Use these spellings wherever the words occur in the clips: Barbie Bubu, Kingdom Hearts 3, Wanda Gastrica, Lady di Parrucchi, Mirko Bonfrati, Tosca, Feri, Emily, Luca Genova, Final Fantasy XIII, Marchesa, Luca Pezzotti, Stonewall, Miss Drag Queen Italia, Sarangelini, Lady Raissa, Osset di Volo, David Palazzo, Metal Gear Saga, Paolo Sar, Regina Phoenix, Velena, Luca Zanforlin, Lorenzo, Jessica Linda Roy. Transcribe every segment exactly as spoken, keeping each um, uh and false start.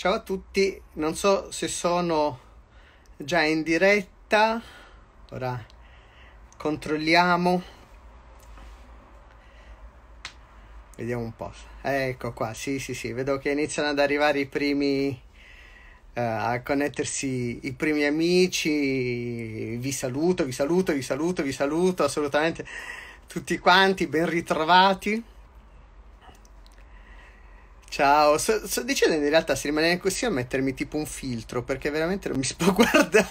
Ciao a tutti, non so se sono già in diretta, ora controlliamo, vediamo un po', ecco qua, sì sì sì, vedo che iniziano ad arrivare i primi, eh, a connettersi i primi amici, vi saluto, vi saluto, vi saluto, vi saluto, assolutamente tutti quanti, ben ritrovati. Ciao, sto, sto dicendo in realtà se rimanere così a mettermi tipo un filtro, perché veramente non mi si può guardare.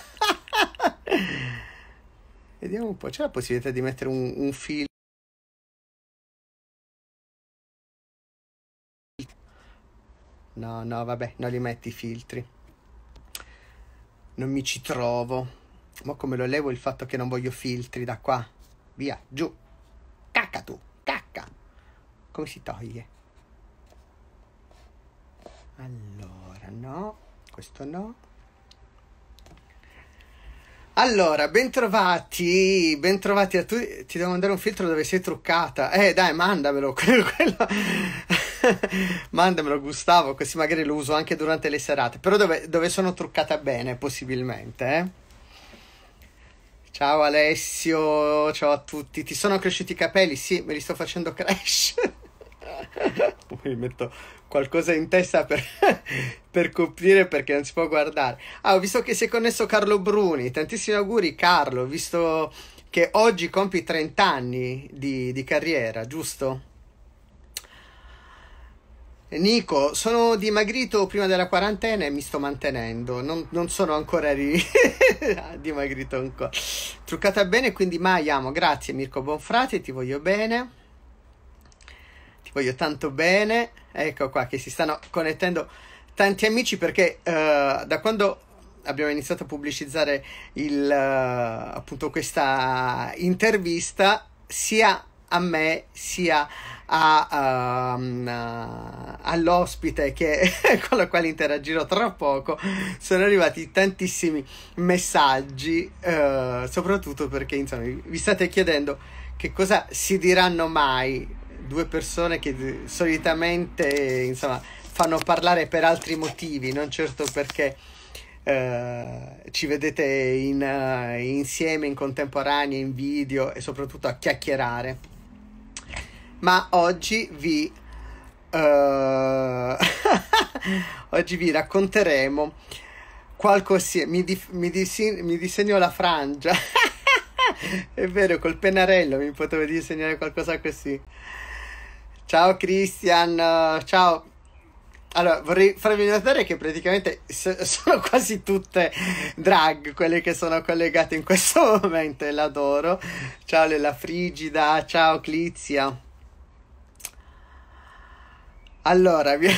Vediamo un po', c'è la possibilità di mettere un, un filtro? No, no, vabbè, non li metti i filtri. Non mi ci trovo. Ma come lo levo il fatto che non voglio filtri da qua? Via, giù. Cacca tu, cacca. Come si toglie? Allora, no, questo no. Allora, bentrovati, bentrovati a tutti. Ti devo mandare un filtro dove sei truccata. Eh, dai, mandamelo. Quello, quello. Mandamelo, Gustavo, così magari lo uso anche durante le serate. Però dove, dove sono truccata bene, possibilmente, eh. Ciao Alessio, ciao a tutti. Ti sono cresciuti i capelli? Sì, me li sto facendo crescere. Mi metto qualcosa in testa per, per coprire perché non si può guardare. Ah, ho visto che si è connesso Carlo Bruni, tantissimi auguri Carlo, ho visto che oggi compi trenta anni di, di carriera, giusto? Nico, sono dimagrito prima della quarantena e mi sto mantenendo, non, non sono ancora ri... dimagrito ancora. Truccata bene, quindi mai amo. Grazie Mirko Bonfrati, ti voglio bene. Ti voglio tanto bene, ecco qua che si stanno connettendo tanti amici perché uh, da quando abbiamo iniziato a pubblicizzare il, uh, appunto questa intervista sia a me sia a, uh, uh, all'ospite che, con la quale interagirò tra poco sono arrivati tantissimi messaggi, uh, soprattutto perché insomma vi state chiedendo che cosa si diranno mai. Due persone che solitamente insomma fanno parlare per altri motivi, non certo perché eh, ci vedete in, uh, insieme, in contemporanea, in video e soprattutto a chiacchierare. Ma oggi vi uh, oggi vi racconteremo qualcosa. Mi, dif, mi, disin, mi disegno la frangia. È vero, col pennarello mi potevo disegnare qualcosa così. Ciao Cristian, uh, ciao. Allora, vorrei farvi notare che praticamente sono quasi tutte drag quelle che sono collegate in questo momento e l'adoro. Ciao Lela Frigida, ciao Clizia. Allora, vi,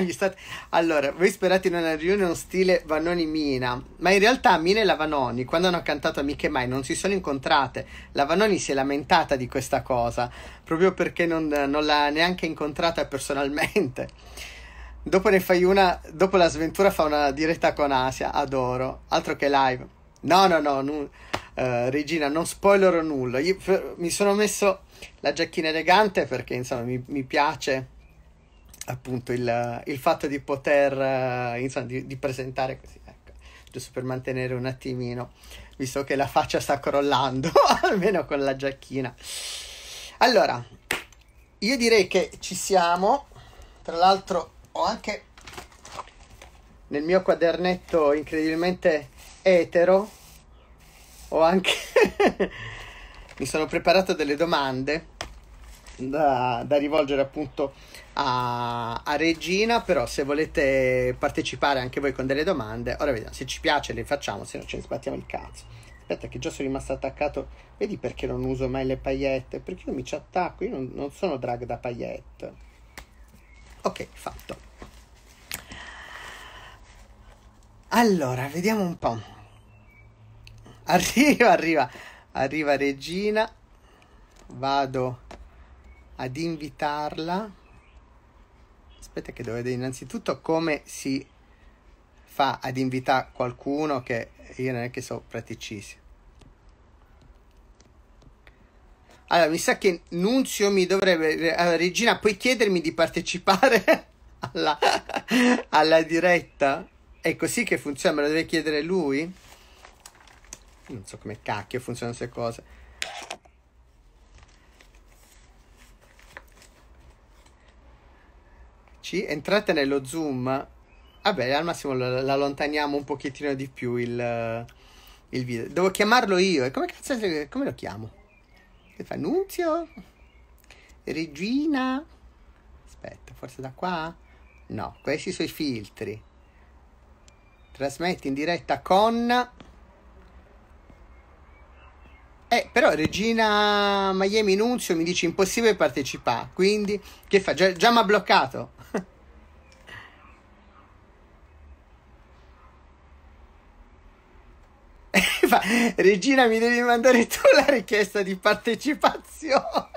vi state, allora, voi sperate in una riunione stile Vanoni Mina, ma in realtà Mina e la Vanoni, quando hanno cantato Amiche Mai, non si sono incontrate. La Vanoni si è lamentata di questa cosa, proprio perché non, non l'ha neanche incontrata personalmente. Dopo ne fai una, dopo la sventura fa una diretta con Asia, adoro, altro che live. No, no, no, no. Uh, Regina, non spoilerò nulla. Io mi sono messo la giacchina elegante perché, insomma, mi, mi piace appunto il, il fatto di poter uh, insomma di, di presentare così, ecco, giusto per mantenere un attimino, visto che la faccia sta crollando almeno con la giacchina. Allora, io direi che ci siamo. Tra l'altro ho anche nel mio quadernetto incredibilmente etero ho anche mi sono preparato delle domande da, da rivolgere appunto A, a Regina, però se volete partecipare anche voi con delle domande, ora vediamo se ci piace le facciamo, se no ce ne sbattiamo il cazzo. Aspetta che già sono rimasto attaccato, vedi perché non uso mai le paillette, perché io mi ci attacco, io non, non sono drag da paillette. Ok, fatto. Allora vediamo un po', arriva arriva arriva Regina, vado ad invitarla. Aspetta che devo vedere innanzitutto come si fa ad invitare qualcuno, che io non è che so praticissimo. Allora mi sa che Nunzio mi dovrebbe... Regina, puoi chiedermi di partecipare alla, alla diretta? È così che funziona? Me lo deve chiedere lui? Non so come cacchio funzionano queste cose. Ci entrate nello Zoom. Vabbè, al massimo l'allontaniamo un pochettino di più il, il video. Devo chiamarlo io. E come cazzo, come lo chiamo? Che fa? Nunzio? Regina? Aspetta, forse da qua? No, questi sono i filtri. Trasmetti in diretta con... Eh, però Regina Miami Nunzio mi dice impossibile partecipare, quindi che fa? Già, già mi ha bloccato. Fa, Regina, mi devi mandare tu la richiesta di partecipazione.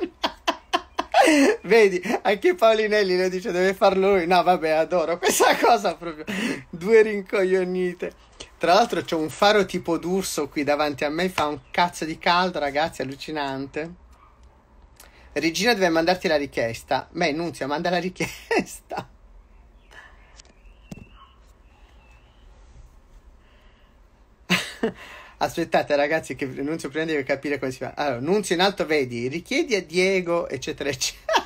Vedi, anche Paolinelli lo dice, deve farlo lui. No, vabbè, adoro questa cosa proprio. Due rincoglionite. Tra l'altro c'è un faro tipo d'urso qui davanti a me, fa un cazzo di caldo, ragazzi, allucinante. Regina deve mandarti la richiesta. Beh, Nunzio, manda la richiesta. Aspettate, ragazzi, che Nunzio prima deve capire come si fa. Allora, Nunzio in alto, vedi, richiedi a Diego, eccetera, eccetera.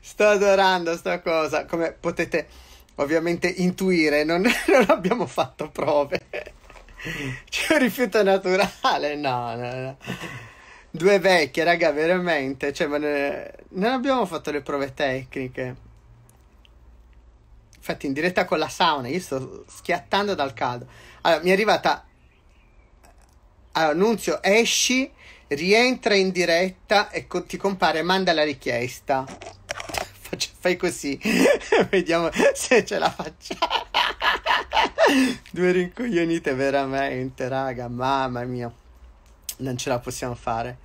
Sto adorando sta cosa, come potete... ovviamente intuire, non, non abbiamo fatto prove. C'è un rifiuto naturale, no, no, no. Due vecchie, raga, veramente, cioè, ma ne, non abbiamo fatto le prove tecniche. Infatti in diretta con la sauna, io sto schiattando dal caldo. Allora, mi è arrivata... Allora, Nunzio, esci, rientra in diretta e co ti compare, manda la richiesta. Fai così, vediamo se ce la facciamo. Due rincoglionite veramente, raga, mamma mia, non ce la possiamo fare.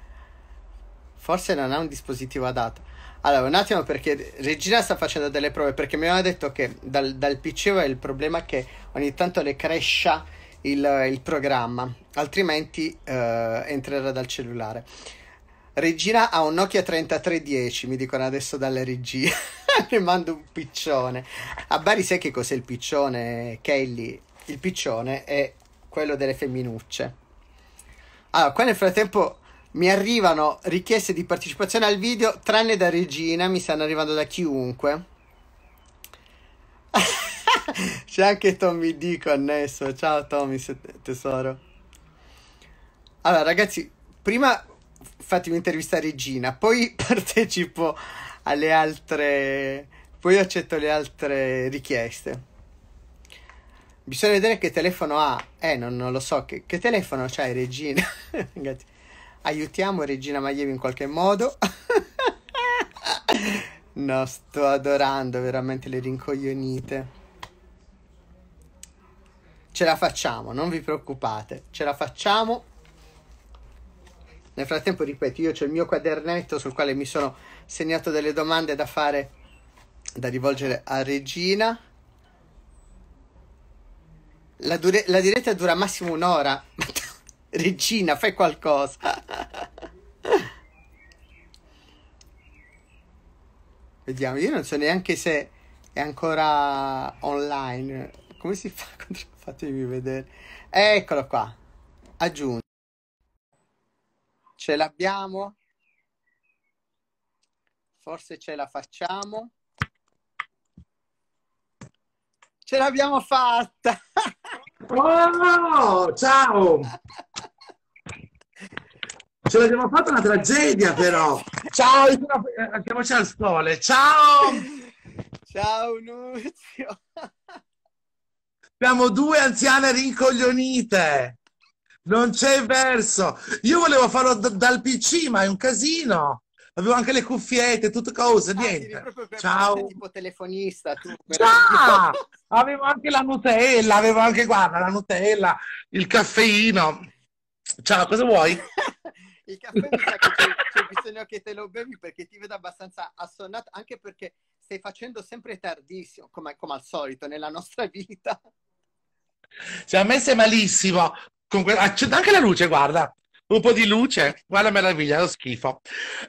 Forse non ha un dispositivo adatto. Allora, un attimo, perché Regina sta facendo delle prove, perché mi aveva detto che dal, dal P C è il problema che ogni tanto le crescia il, il programma, altrimenti eh, entrerà dal cellulare. Regina ha un Nokia trentatré dieci, mi dicono adesso dalle regie. Ne mando un piccione. A Bari sai che cos'è il piccione, Kelly? Il piccione è quello delle femminucce. Allora, qua nel frattempo mi arrivano richieste di partecipazione al video, tranne da Regina, mi stanno arrivando da chiunque. C'è anche Tommy D connesso. Ciao Tommy, tesoro. Allora, ragazzi, prima... fatemi intervistare Regina, poi partecipo alle altre, poi accetto le altre richieste. Bisogna vedere che telefono ha. Eh, non, non lo so, che, che telefono c'hai Regina? Ragazzi, aiutiamo Regina Maievi in qualche modo. No, sto adorando veramente le rincoglionite. Ce la facciamo, non vi preoccupate, ce la facciamo. Nel frattempo, ripeto, io c'ho il mio quadernetto sul quale mi sono segnato delle domande da fare, da rivolgere a Regina. La, la diretta dura massimo un'ora. Regina, fai qualcosa. Vediamo, io non so neanche se è ancora online. Come si fa? Fatemi vedere. Eccolo qua. Aggiungi. Ce l'abbiamo? Forse ce la facciamo? Ce l'abbiamo fatta! Oh, ciao! Ce l'abbiamo fatta, una tragedia però! Ciao, andiamoci al sole! Ciao! Ciao Nunzio! Siamo due anziane rincoglionite! Non c'è verso. Io volevo farlo dal P C, ma è un casino. Avevo anche le cuffiette, tutte cose, ah, niente. Ciao. Tipo telefonista. Tu, ciao. Avevo anche la Nutella, avevo anche, guarda, la Nutella, il caffeino. Ciao, cosa vuoi? Il caffè mi sa che c'è bisogno che te lo bevi, perché ti vedo abbastanza assonnato, anche perché stai facendo sempre tardissimo, come, come al solito, nella nostra vita. Cioè, a me sei malissimo. Accende anche la luce, guarda, un po' di luce, guarda, meraviglia, lo schifo.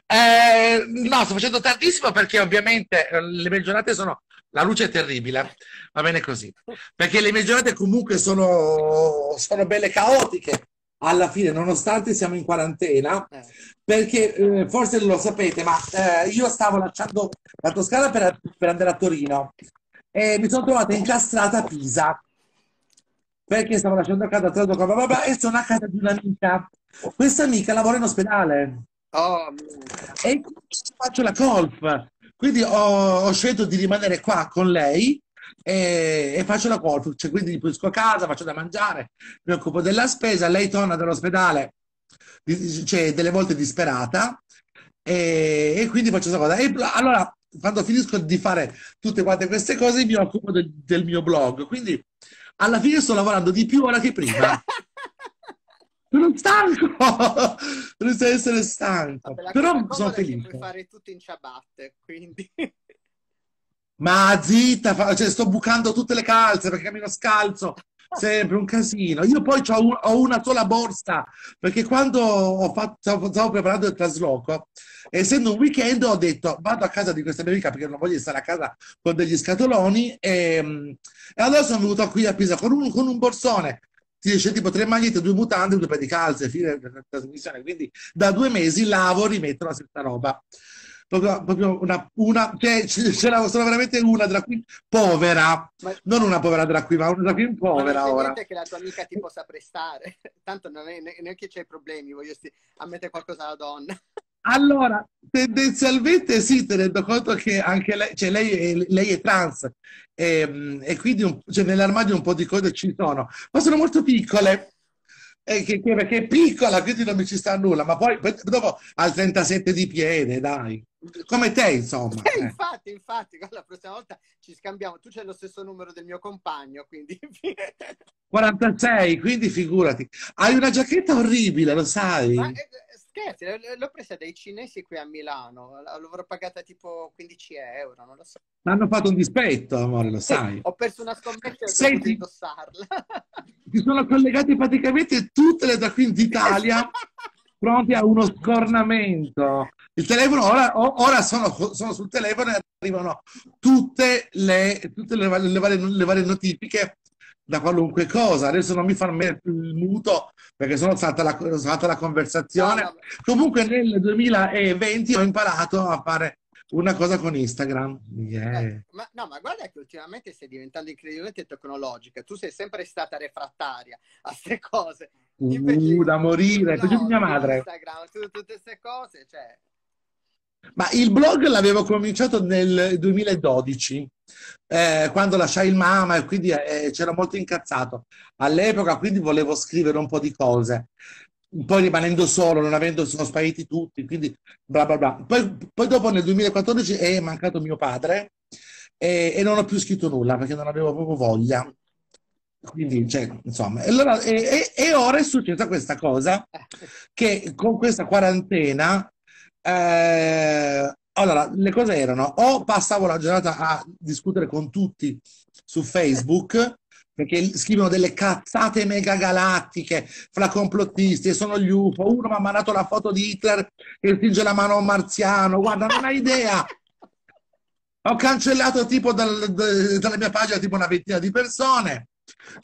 Eh, no, sto facendo tantissimo perché ovviamente le mie giornate sono La luce è terribile, va bene così, perché le mie giornate comunque sono, sono belle caotiche alla fine, nonostante siamo in quarantena, eh. perché eh, forse lo sapete, ma eh, io stavo lasciando la Toscana per, per andare a Torino e mi sono trovata incastrata a Pisa, perché stavo lasciando a casa tra papà, e sono a casa di un'amica. Questa amica lavora in ospedale. Oh. E faccio la colf. Quindi ho, ho scelto di rimanere qua con lei e, e faccio la colf. Cioè, quindi mi pulisco a casa, faccio da mangiare, mi occupo della spesa. Lei torna dall'ospedale, cioè, delle volte disperata, e, e quindi faccio questa cosa. E allora, quando finisco di fare tutte quante queste cose, mi occupo de, del mio blog. Quindi alla fine sto lavorando di più ora che prima. Sono stanco, non so essere stanco. Vabbè, però sono felice. Puoi fare tutto in ciabatte, quindi. Ma zitta, cioè, sto bucando tutte le calze perché cammino scalzo, sempre un casino. Io poi ho, un, ho una sola borsa, perché quando ho fatto, stavo, stavo preparando il trasloco, essendo un weekend, ho detto vado a casa di questa mia amica perché non voglio stare a casa con degli scatoloni, e, e allora sono venuto qui a Pisa con un, con un borsone. Ti dice tipo tre magliette, due mutande, due paio di calze, fine della trasmissione. Quindi da due mesi lavo, rimetto la stessa roba. Proprio, proprio una, una, cioè, ce la sono veramente una drag queen povera. Ma... non una povera drag queen, ma una drag queen povera. Ma ora. È che la tua amica ti possa prestare. Tanto non è neanche c'hai problemi, voglio sì, ammettere qualcosa alla donna. Allora, tendenzialmente sì, tenendo conto che anche lei, cioè lei, lei è trans e, e quindi un, cioè nell'armadio un po' di cose ci sono, ma sono molto piccole, e che, che, perché è piccola, quindi non mi ci sta nulla, ma poi dopo al trentasette di piede, dai, come te insomma. Eh, infatti, infatti, la prossima volta ci scambiamo, tu c'hai lo stesso numero del mio compagno, quindi... quarantasei, quindi figurati. Hai una giacchetta orribile, lo sai? Ma... l'ho presa dai cinesi qui a Milano, l'avrò pagata tipo quindici euro, non lo so. Mi hanno fatto un dispetto, amore, lo sai. Ho perso una scommessa e devo indossarla. Ti sono collegati praticamente tutte le drag queen d'Italia pronti a uno scornamento. Il telefono, ora, ora sono, sono sul telefono e arrivano tutte le, tutte le, le, varie, le varie notifiche da qualunque cosa. Adesso non mi far mettere il muto perché sono stata la, sono stata la conversazione. No, no. Comunque nel duemilaventi ho imparato a fare una cosa con Instagram. Yeah. Ma, no, ma guarda che ultimamente stai diventando incredibilmente tecnologica. Tu sei sempre stata refrattaria a queste cose. Invece, uh, da morire. No, così mia madre. Instagram, tu, tutte queste cose, cioè... Ma il blog l'avevo cominciato nel duemiladodici, eh, quando lasciai il Mama, e quindi eh, c'era molto incazzato all'epoca, quindi volevo scrivere un po' di cose. Poi rimanendo solo, non avendo, sono spariti tutti, quindi bla bla bla. Poi, poi dopo nel duemilaquattordici è mancato mio padre e, e non ho più scritto nulla perché non avevo proprio voglia. Quindi, cioè, insomma, e, allora, e, e, e ora è successa questa cosa, che con questa quarantena... Eh, allora, le cose erano: o passavo la giornata a discutere con tutti su Facebook perché scrivono delle cazzate mega galattiche fra complottisti, e sono gli U F O. Uno mi ha mandato la foto di Hitler che stringe la mano a un marziano. Guarda, non hai idea. Ho cancellato tipo dal, dalla mia pagina tipo una ventina di persone.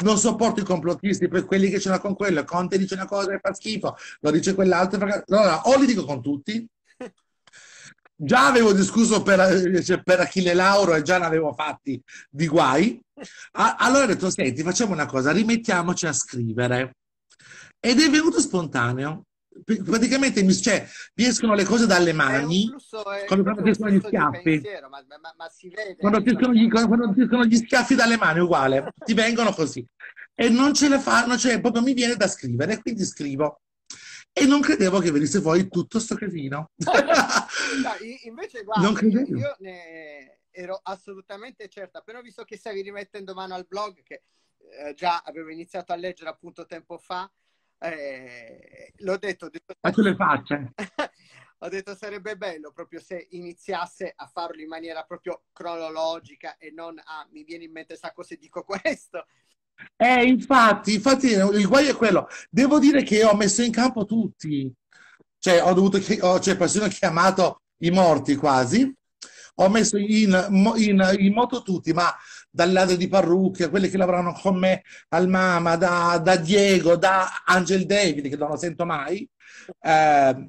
Non sopporto i complottisti, per quelli che ce l'ha con quello. Conte dice una cosa e fa schifo, lo dice quell'altro. Perché... allora, o li dico con tutti. Già avevo discusso per, cioè, per Achille Lauro, e già ne avevo fatti di guai. A, allora ho detto, senti, facciamo una cosa, rimettiamoci a scrivere. Ed è venuto spontaneo. P praticamente mi, cioè, mi escono le cose dalle mani, quando ti escono gli schiaffi. Quando ti escono gli schiaffi dalle mani, uguale, ti vengono così. E non ce la fanno, cioè, proprio mi viene da scrivere, quindi scrivo. E non credevo che venisse fuori tutto sto casino. No, invece guarda, non credevo. Io ne ero assolutamente certa, però visto che stavi rimettendo mano al blog, che eh, già avevo iniziato a leggere appunto tempo fa, eh, l'ho detto, ho detto, ma tu le facce. Ho detto sarebbe bello proprio se iniziasse a farlo in maniera proprio cronologica e non a mi viene in mente sacco se dico questo. Eh, infatti, infatti il guaio è quello. Devo dire che ho messo in campo tutti, cioè ho dovuto, ho, cioè, persino chiamato i morti quasi, ho messo in, in, in moto tutti, ma dal lato di Parrucchi, quelli che lavorano con me al Mama, da, da Diego, da Angel David, che non lo sento mai, eh,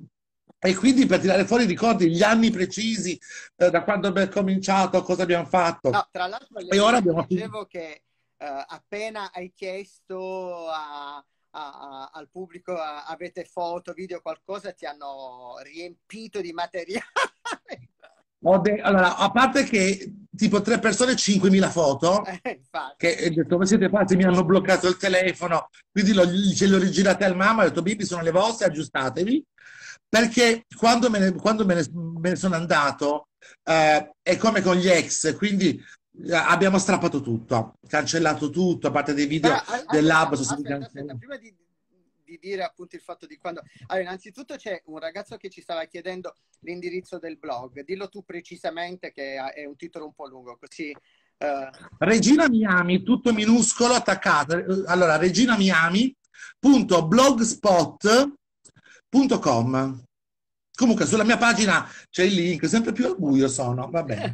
e quindi per tirare fuori i ricordi, gli anni precisi, eh, da quando abbiamo cominciato, cosa abbiamo fatto. No, tra l'altro, e ora abbiamo... dicevo che eh, appena hai chiesto a... A, a, al pubblico, a, avete foto, video, qualcosa, ti hanno riempito di materiale. Allora, a parte che tipo tre persone, cinquemila foto, eh, che ho detto, ma siete pazzi, mi hanno bloccato il telefono, quindi lo, ce l'ho rigirate al Mamma, ho detto, bibi, sono le vostre, aggiustatevi, perché quando me ne, quando me ne, me ne sono andato, eh, è come con gli ex, quindi... abbiamo strappato tutto, cancellato tutto, a parte dei video del lab. Prima di, di dire appunto il fatto di quando... Allora, innanzitutto c'è un ragazzo che ci stava chiedendo l'indirizzo del blog. Dillo tu precisamente, che è un titolo un po' lungo, così... Uh... Regina Miami, tutto minuscolo, attaccato. Allora, regina miami punto blogspot punto com. Comunque, sulla mia pagina c'è il link, sempre più al buio sono, va bene.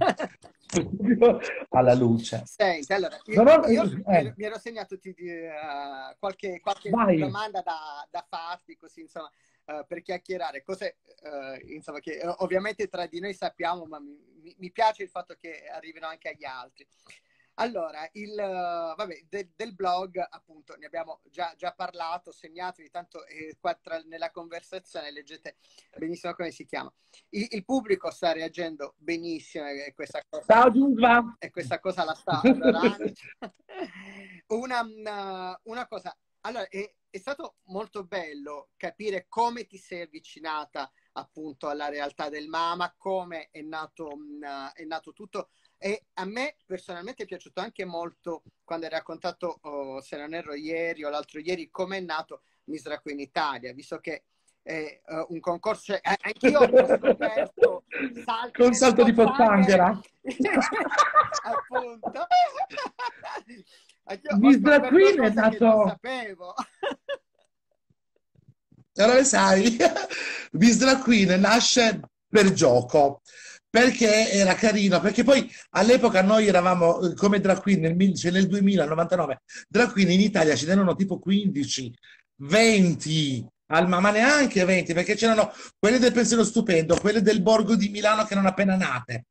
Alla luce. Senti, allora, io, Però, io eh. mi ero segnato ti, uh, qualche, qualche domanda da, da farti, così insomma, uh, per chiacchierare, cose uh, insomma, che uh, ovviamente tra di noi sappiamo, ma mi, mi piace il fatto che arrivino anche agli altri. Allora, il, uh, vabbè, de, del blog appunto ne abbiamo già, già parlato, segnatevi, tanto eh, qua tra, nella conversazione leggete benissimo come si chiama. Il, il pubblico sta reagendo benissimo e questa cosa, ciao Giulia, e questa cosa la sta adorando. una, una cosa, allora è, è stato molto bello capire come ti sei avvicinata appunto alla realtà del Mama, come è nato, mh, è nato tutto. E a me personalmente è piaciuto anche molto quando hai raccontato, oh, se non erro ieri o l'altro ieri, come è nato Miss Drag Queen Italia, visto che è uh, un concorso, eh, anche io ho scoperto salto con salto di pozzanghera. Appunto. Miss Drag Queen è nato... non sapevo. Allora lo sai, Miss Drag Queen nasce per gioco, perché era carino, perché poi all'epoca noi eravamo come drag queen nel, cioè nel duemilanovantanove, drag queen in Italia ce n'erano tipo quindici, venti, al, ma neanche venti, perché c'erano quelle del Pensiero Stupendo, quelle del Borgo di Milano che erano appena nate,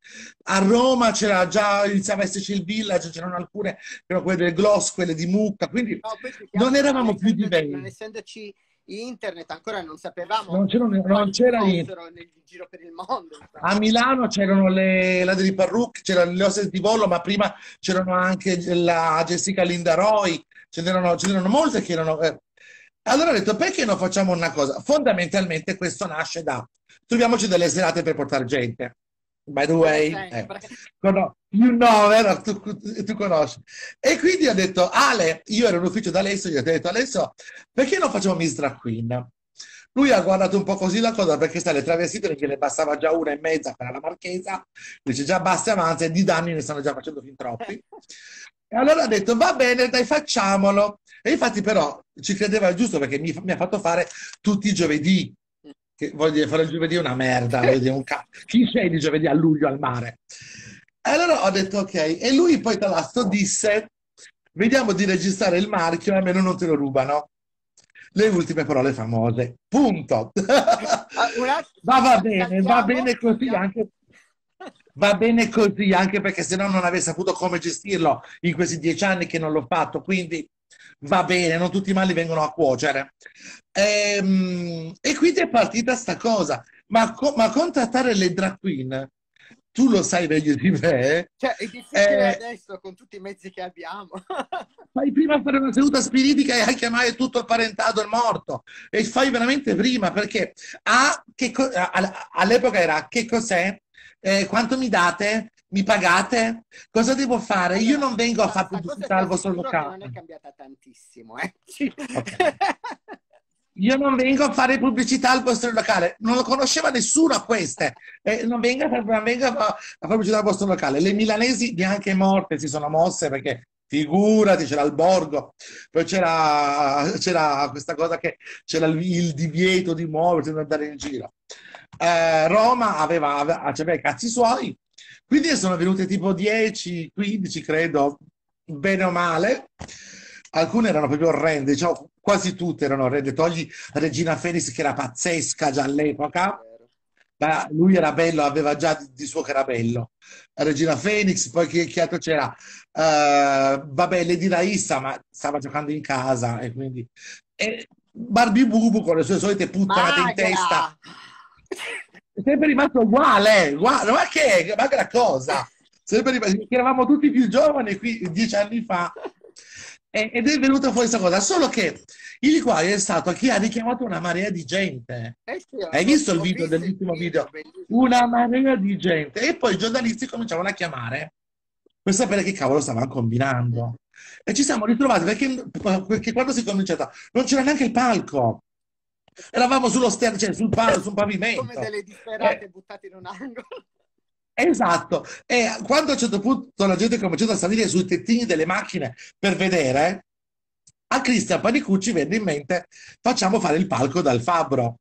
a Roma c'era già, iniziava a esserci il Village, c'erano alcune, c'erano quelle del Gloss, quelle di Mucca, quindi no, non eravamo più di venti. Non essendoci internet ancora non sapevamo, non c'era, non c'era nel giro per il mondo. A Milano c'erano le Lady di Parrucchi, c'erano le Osset di Volo, ma prima c'erano anche la Jessica Linda Roy, ce n'erano molte che erano... Eh. Allora ho detto, perché non facciamo una cosa? Fondamentalmente questo nasce da troviamoci delle serate per portare gente. By the way, eh, you know, vero? Tu, tu conosci. E quindi ho detto, Ale, io ero in ufficio da Alessio, gli ho detto, Alessio, perché non facciamo Miss Drag Queen? Lui ha guardato un po' così la cosa, perché sta le travestite, che ne bastava già una e mezza per la Marchesa, dice già basta e avanza, e di danni ne stanno già facendo fin troppi. E allora ha detto, va bene, dai, facciamolo. E infatti però ci credeva giusto, perché mi, mi ha fatto fare tutti i giovedì. Che voglio dire, fare il giovedì è una merda, voglio dire, un cazzo. Chi scendi giovedì a luglio al mare? E allora ho detto ok, e lui poi tra l'altro disse, vediamo di registrare il marchio, almeno non te lo rubano. Le ultime parole famose, punto. Ma va bene, va bene così anche... Va bene così, anche perché se no non avrei saputo come gestirlo in questi dieci anni che non l'ho fatto, quindi... va bene, non tutti i mali vengono a cuocere. Ehm, e quindi è partita sta cosa, ma, co ma contattare le drag queen, tu lo sai meglio di me, cioè è difficile eh, adesso con tutti i mezzi che abbiamo. Fai prima fare una seduta spiritica e a chiamare tutto il parentato, il morto, e fai veramente prima, perché all'epoca era che cos'è, eh, quanto mi date, mi pagate? Cosa devo fare? Allora, io non vengo a fare pubblicità al vostro locale. Non è cambiata tantissimo, eh? Sì. Okay. Io non vengo a fare pubblicità al vostro locale. Non lo conosceva nessuno a queste. Eh, non vengo a fare pubblicità al vostro locale. Le milanesi neanche morte si sono mosse, perché figurati, c'era il borgo, poi c'era questa cosa che c'era il, il divieto di muoversi, di andare in giro. Eh, Roma aveva, aveva, aveva i cazzi suoi. Quindi sono venute tipo dieci, quindici, credo, bene o male. Alcune erano proprio orrende, cioè, quasi tutte erano orrende. Togli Regina Phoenix, che era pazzesca già all'epoca. Ma lui era bello, aveva già di, di suo che era bello. Regina Phoenix, poi che, che altro c'era? Uh, vabbè, Lady Raissa, ma stava giocando in casa. E quindi... E Barbie Bubu con le sue solite puttanate Magra. in testa. È sempre rimasto uguale, guarda, ma che ma che cosa? Sempre rimasto, eravamo tutti più giovani qui dieci anni fa. Ed è venuta fuori questa cosa, solo che il quale è stato chi ha richiamato una marea di gente. Eh sì, Hai visto il video dell'ultimo video? Bellissimo. Una marea di gente. E poi i giornalisti cominciavano a chiamare per sapere che cavolo stavano combinando. E ci siamo ritrovati perché, perché quando si è cominciata non c'era neanche il palco. Eravamo sullo sterzo, cioè sul palo, sul pavimento. Come delle disperate eh. buttate in un angolo. Esatto, e quando a un certo punto la gente ha cominciato a salire sui tettini delle macchine per vedere, a Cristian Panicucci venne in mente: facciamo fare il palco dal fabbro.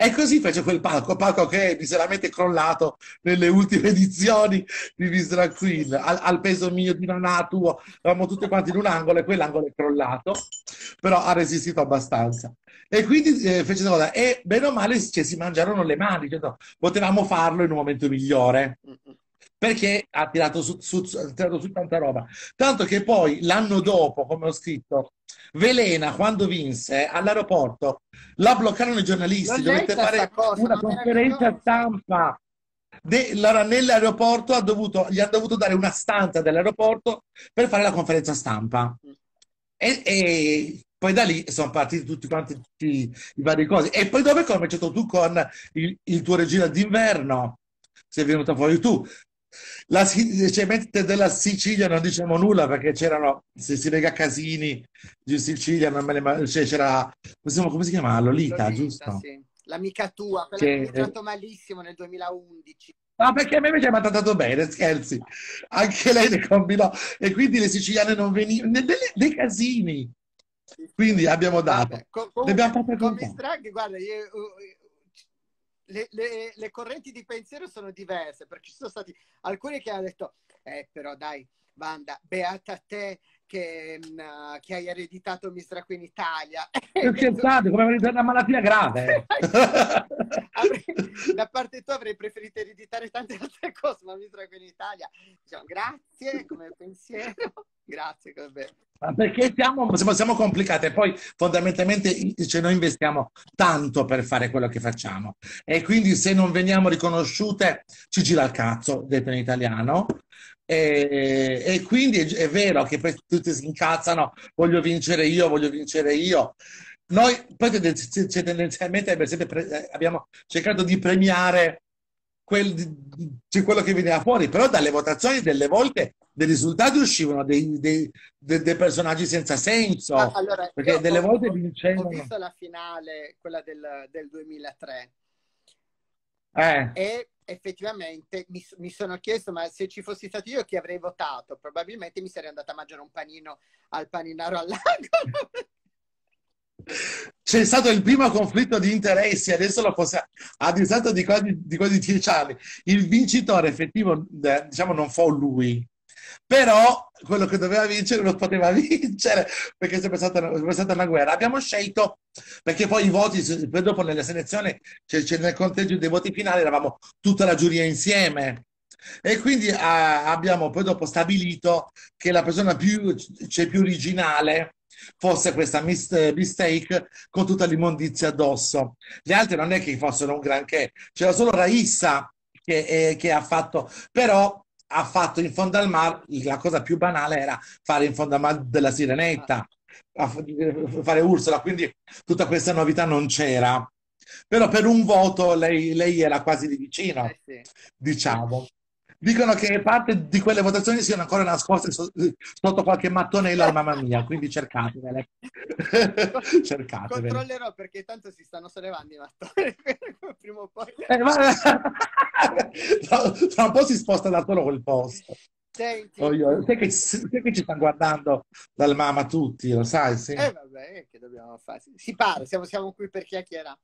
E così fece quel palco, palco che è miseramente crollato nelle ultime edizioni di Miss Drag Queen, al, al peso mio di nanà tuo, eravamo tutti quanti in un angolo e quell'angolo è crollato, però ha resistito abbastanza. E quindi eh, fece questa cosa, e bene o male cioè, si mangiarono le mani, cioè, no, potevamo farlo in un momento migliore, perché ha tirato su, su, ha tirato su tanta roba. Tanto che poi l'anno dopo, come ho scritto, Velena, quando vinse all'aeroporto, la bloccarono i giornalisti, dovette fare cosa, una conferenza stampa. Nell'aeroporto ha dovuto, gli hanno dovuto dare una stanza dell'aeroporto per fare la conferenza stampa. E, e poi da lì sono partiti tutti quanti i, i vari cosi. E poi dove hai cominciato tu con il, il tuo Regina d'inverno? Sei venuta fuori tu. La, cioè, della Sicilia non diciamo nulla perché c'erano, se si lega Casini di Sicilia, c'era, cioè, come si chiama? Lolita, Lolita giusto? Sì. L'amica tua, quella che mi ha trattato malissimo nel duemilaundici. Ma perché a me invece mi ha trattato bene, scherzi, anche lei ne combinò e quindi le siciliane non venivano, dei Casini. Quindi abbiamo dato. Vabbè, con, con, abbiamo con Miss Drag, guarda, io. Le, le, le correnti di pensiero sono diverse, perché ci sono stati alcuni che hanno detto eh però dai Wanda, beata a te che, mh, che hai ereditato Miss Drag Queen Italia. Scherzate, come avete una malattia grave. Avrei, da parte tua avrei preferito ereditare tante altre cose, ma Miss Drag Queen Italia. Diciamo, grazie come pensiero. Grazie, vabbè. Ma perché siamo, siamo, siamo complicate, poi fondamentalmente cioè, noi investiamo tanto per fare quello che facciamo e quindi se non veniamo riconosciute ci gira il cazzo, detto in italiano, e, e quindi è, è vero che tutti si incazzano, voglio vincere io, voglio vincere io. Noi poi cioè, tendenzialmente abbiamo cercato di premiare Quel, cioè quello che veniva fuori, però dalle votazioni delle volte dei risultati uscivano dei, dei, dei, dei personaggi senza senso. Ah, allora, perché delle ho, volte vincevano. Ho visto la finale, quella del, del duemilatré, eh. e effettivamente mi, mi sono chiesto, ma se ci fossi stato io chi avrei votato? Probabilmente mi sarei andata a mangiare un panino al paninaro al lago. C'è stato il primo conflitto di interessi, adesso lo fosse a distanza di quasi, di quasi dieci anni. Il vincitore effettivo, diciamo, non fu lui, però quello che doveva vincere non poteva vincere perché è sempre stata, sempre stata una guerra. Abbiamo scelto, perché poi i voti, poi dopo nella selezione, cioè, cioè nel conteggio dei voti finali, eravamo tutta la giuria insieme. E quindi a, abbiamo poi dopo stabilito che la persona più, cioè, più originale fosse questa mistake con tutta l'immondizia addosso. Le altre non è che fossero un granché, c'era solo Raissa che, eh, che ha fatto, però ha fatto in fondo al mar, la cosa più banale era fare in fondo al mar della Sirenetta, fare Ursula, quindi tutta questa novità non c'era, però per un voto lei, lei era quasi di vicino, eh sì. diciamo. Dicono che parte di quelle votazioni siano ancora nascoste sotto qualche mattonello al Mamma Mia, quindi cercatevele. cercatevele. Controllerò perché tanto si stanno sollevando i mattoni. Prima o poi... Eh, ma... no, tra un po' si sposta da solo quel posto. Senti. Oh, io, sai, che, sai che ci stanno guardando dal mamma tutti, lo sai? Sì. Eh vabbè, che dobbiamo fare? Si parla, siamo, siamo qui per chiacchierare.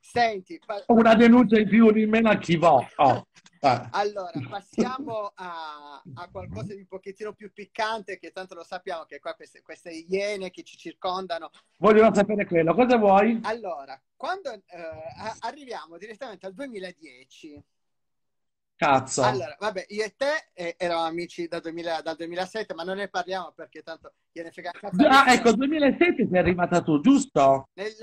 Senti. Par... Una denuncia in più o in meno a chi va. Oh. Ah. Allora, passiamo a, a qualcosa di un pochettino più piccante, che tanto lo sappiamo che qua queste, queste iene che ci circondano vogliono sapere quello. Cosa vuoi? Allora, quando eh, arriviamo direttamente al duemiladieci. Cazzo. Allora, vabbè, io e te eh, eravamo amici dal, duemila, dal duemilasette, ma non ne parliamo perché tanto gliene frega cazzo. Ah, ecco, duemilasette sei arrivata tu, giusto? Nel...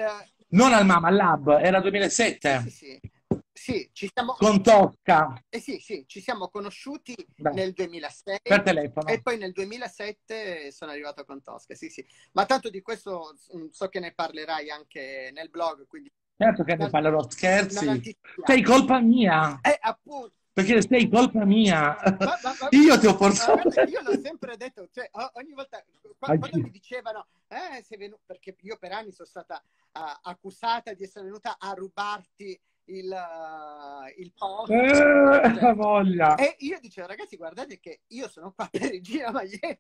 Non al Mama, al Lab, era duemilasette. Sì, sì, sì. sì ci siamo... Con Tosca. Eh sì, sì, ci siamo conosciuti Beh. nel duemilasei. Per telefono. E poi nel duemilasette sono arrivato con Tosca, sì, sì. Ma tanto di questo so che ne parlerai anche nel blog, quindi... Certo che ne parlerò, scherzi. Sei colpa mia. Eh, appunto. Perché sei colpa mia, ma, ma, ma, io ti ho portato. Ma, io l'ho sempre detto, cioè, ogni volta quando Aggi. mi dicevano, eh, sei venuto, perché io per anni sono stata uh, accusata di essere venuta a rubarti il, uh, il posto. Eh, cioè. voglia. E io dicevo, ragazzi, guardate che io sono qua per Regina Miami.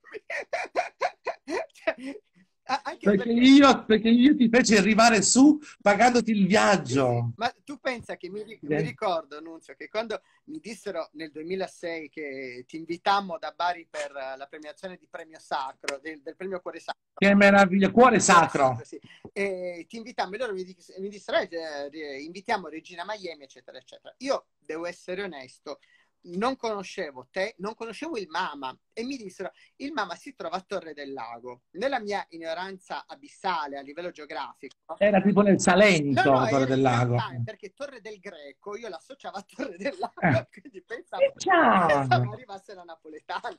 Cioè, anche perché, perché... Io, perché io ti feci arrivare su pagandoti il viaggio. Ma tu pensa che mi, mi ricordo, Nunzio, che quando mi dissero nel duemilasei che ti invitammo da Bari per la premiazione di Premio Sacro, del, del Premio Cuore Sacro. Che meraviglia, Cuore Sacro. Sì. E ti invitammo e loro mi, dis, mi dissero eh, invitiamo Regina Miami, eccetera, eccetera. Io devo essere onesto. Non conoscevo te, non conoscevo il Mama e mi dissero il Mama si trova a Torre del Lago. Nella mia ignoranza abissale a livello geografico era tipo nel Salento, no, no, Torre del Lago, perché Torre del Greco io l'associavo a Torre del Lago, eh. quindi pensavo, pensavo arrivasse la napoletana.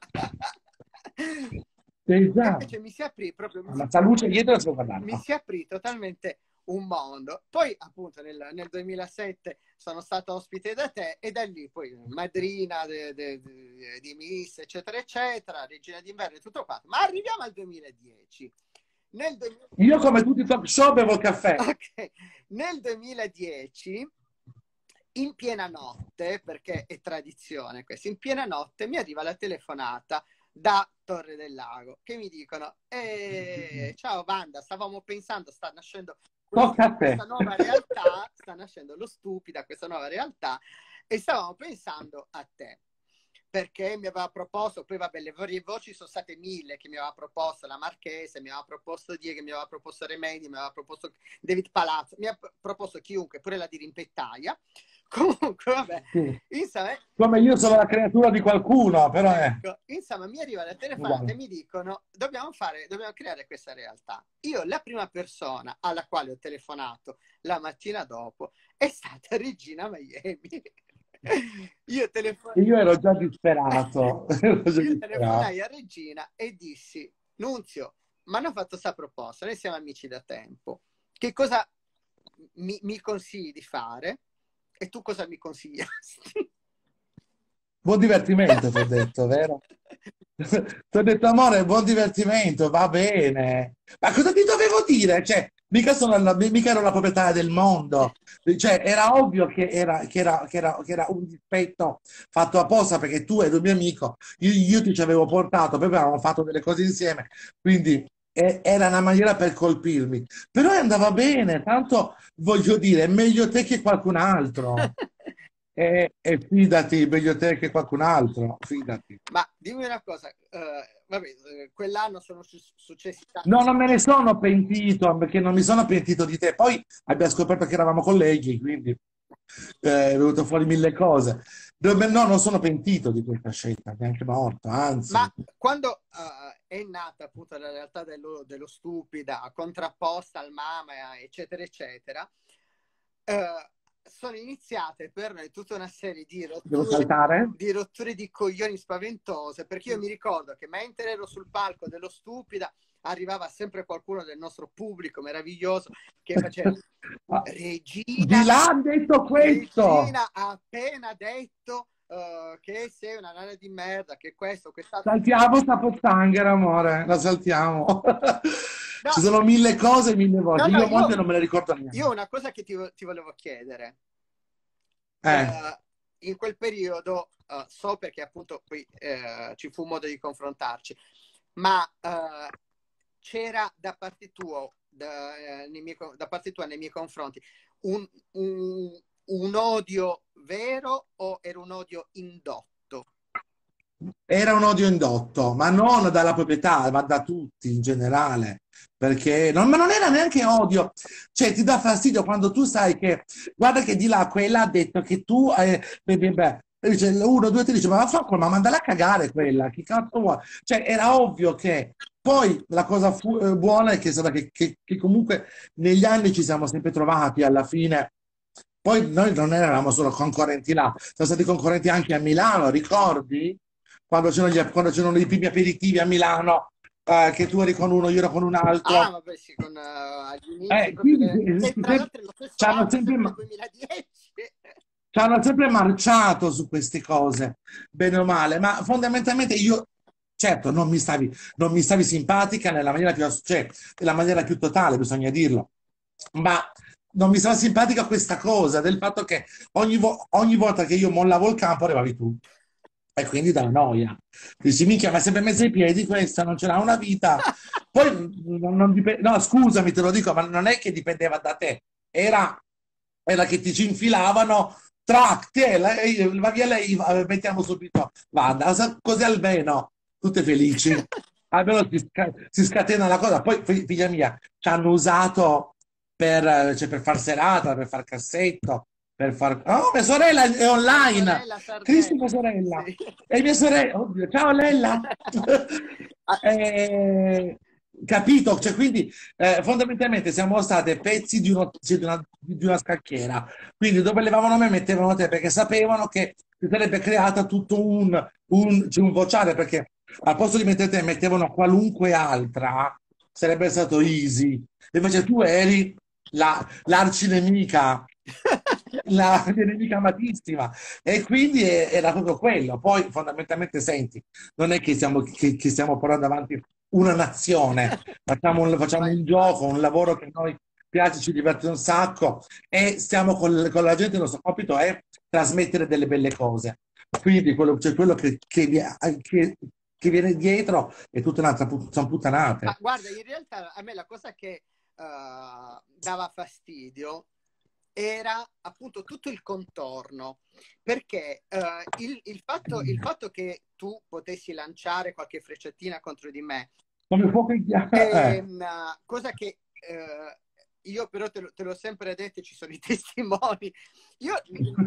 Esatto. E invece mi si aprì proprio mi si luce dietro mi si aprì totalmente un mondo. Poi appunto nel, nel duemilasette sono stato ospite da te e da lì poi madrina di Miss, eccetera eccetera, regina d'inverno e tutto quanto. Ma arriviamo al duemiladieci. Nel duemila... Io come tutti i talk show bevo il caffè. Okay. Nel duemiladieci in piena notte, perché è tradizione questa, in piena notte mi arriva la telefonata da Torre del Lago che mi dicono eh, ciao Wanda, stavamo pensando, sta nascendo Tocca questa nuova realtà, sta nascendo Lo Stupida, questa nuova realtà, e stavamo pensando a te, perché mi aveva proposto, poi vabbè, le varie voci sono state mille, che mi aveva proposto la Marchesa, mi aveva proposto Diego, mi aveva proposto Remedi, mi aveva proposto David Palazzo, mi ha proposto chiunque, pure la dirimpettaia. Comunque, vabbè, sì. insomma, come io sono la creatura di qualcuno, però ecco, è... insomma, mi arriva la telefonata e mi dicono dobbiamo fare, dobbiamo creare questa realtà. Io la prima persona alla quale ho telefonato la mattina dopo è stata Regina Miami. Io, telefon... io ero già disperato. ero già io disperato. Telefonai a Regina e dissi Nunzio, mi hanno fatto questa proposta, noi siamo amici da tempo, che cosa mi, mi consigli di fare? E tu cosa mi consigliasti? Buon divertimento, ti ho detto, vero? Ti ho detto, amore, buon divertimento, va bene. Ma cosa ti dovevo dire? Cioè, mica, sono la, mica ero la proprietaria del mondo. Cioè, era ovvio che era, che era, che era, che era un dispetto fatto apposta, perché tu eri un mio amico, io, io ti ci avevo portato, poi avevamo fatto delle cose insieme, quindi... era una maniera per colpirmi, però andava bene, tanto voglio dire, meglio te che qualcun altro. e, e fidati, meglio te che qualcun altro, fidati. Ma dimmi una cosa, uh, vabbè, quell'anno sono successi tanti. No, non me ne sono pentito, perché non mi sono pentito di te, poi abbiamo scoperto che eravamo colleghi, quindi eh, è venuto fuori mille cose. No, non sono pentito di questa scelta, neanche morto, anzi. Ma quando... Uh... è nata appunto la realtà dello, dello Stupida, contrapposta al Mama, eccetera, eccetera, eh, sono iniziate per noi tutta una serie di rotture, di rotture di coglioni spaventose, perché io mi ricordo che mentre ero sul palco dello Stupida arrivava sempre qualcuno del nostro pubblico meraviglioso che faceva Regina, di là ha detto questo! Regina ha appena detto Uh, che sei una nana di merda, che questo, quest'altro. Saltiamo sta pozzanghera, amore, la saltiamo. No, ci sono mille cose, mille volte. No, no, io molte non me le ricordo neanche. Io una cosa che ti, ti volevo chiedere. Eh. Uh, in quel periodo, uh, so perché appunto qui uh, ci fu modo di confrontarci, ma uh, c'era da parte tua, da, eh, nei miei, da parte tua nei miei confronti, un... un un odio vero o era un odio indotto? Era un odio indotto, ma non dalla proprietà, ma da tutti in generale, perché non, ma non era neanche odio, cioè ti dà fastidio quando tu sai che guarda che di là quella ha detto che tu eh, beh, beh, beh, dice uno, due, tre, dice ma fa ma mandala a cagare quella, che cazzo vuoi? Cioè era ovvio che poi la cosa fu, eh, buona è che, che, che, che comunque negli anni ci siamo sempre trovati alla fine. Poi noi non eravamo solo concorrenti là, siamo stati concorrenti anche a Milano, ricordi? Quando c'erano i primi aperitivi a Milano, eh, che tu eri con uno, io ero con un altro. Ah, vabbè, sì, con uh, eh, quindi, delle... e tra l'altro lo stesso anno, sempre nel duemiladieci. Ci hanno sempre marciato su queste cose, bene o male, ma fondamentalmente io, certo, non mi stavi, non mi stavi simpatica nella maniera più, cioè, nella maniera più totale, bisogna dirlo, ma non mi stava simpatica questa cosa del fatto che ogni, vo ogni volta che io mollavo il campo arrivavi tu. E quindi dalla noia. Dici, minchia, ma sempre messa ai piedi questa, non ce l'ha una vita. Poi, non, non dipende, no, scusami, te lo dico, ma non è che dipendeva da te. Era, era che ti ci infilavano... Tratti, va via lei, mettiamo subito Wanda, così almeno tutte felici, almeno si, sca si scatena la cosa. Poi figlia mia, ci hanno usato per, cioè, per far serata, per far cassetto, per far... Oh, mia sorella è online, Cristian, mia sorella, sì. E mia sorella, oddio, ciao Lella. E... capito, cioè, quindi eh, fondamentalmente siamo state pezzi di, uno, di, una, di una scacchiera, quindi dove levavano me mettevano te, perché sapevano che si sarebbe creata tutto un, un, un vociare, perché al posto di mettere te mettevano qualunque altra, sarebbe stato easy, invece tu eri l'arcinemica, la, l'arcinemica amatissima, e quindi era proprio quello. Poi fondamentalmente senti, non è che stiamo, che, che stiamo portando avanti una nazione, facciamo un, facciamo un gioco, un lavoro che a noi piace, ci diverte un sacco e stiamo con, con la gente, il nostro compito è trasmettere delle belle cose, quindi quello, cioè quello che, che, che, che viene dietro è tutta un'altra, sono puttanate. Ma guarda, in realtà a me la cosa che uh, dava fastidio era appunto tutto il contorno, perché uh, il, il, fatto, il fatto che tu potessi lanciare qualche frecciatina contro di me, come può è una cosa che uh, io però te, te l'ho sempre detto, ci sono i testimoni, io,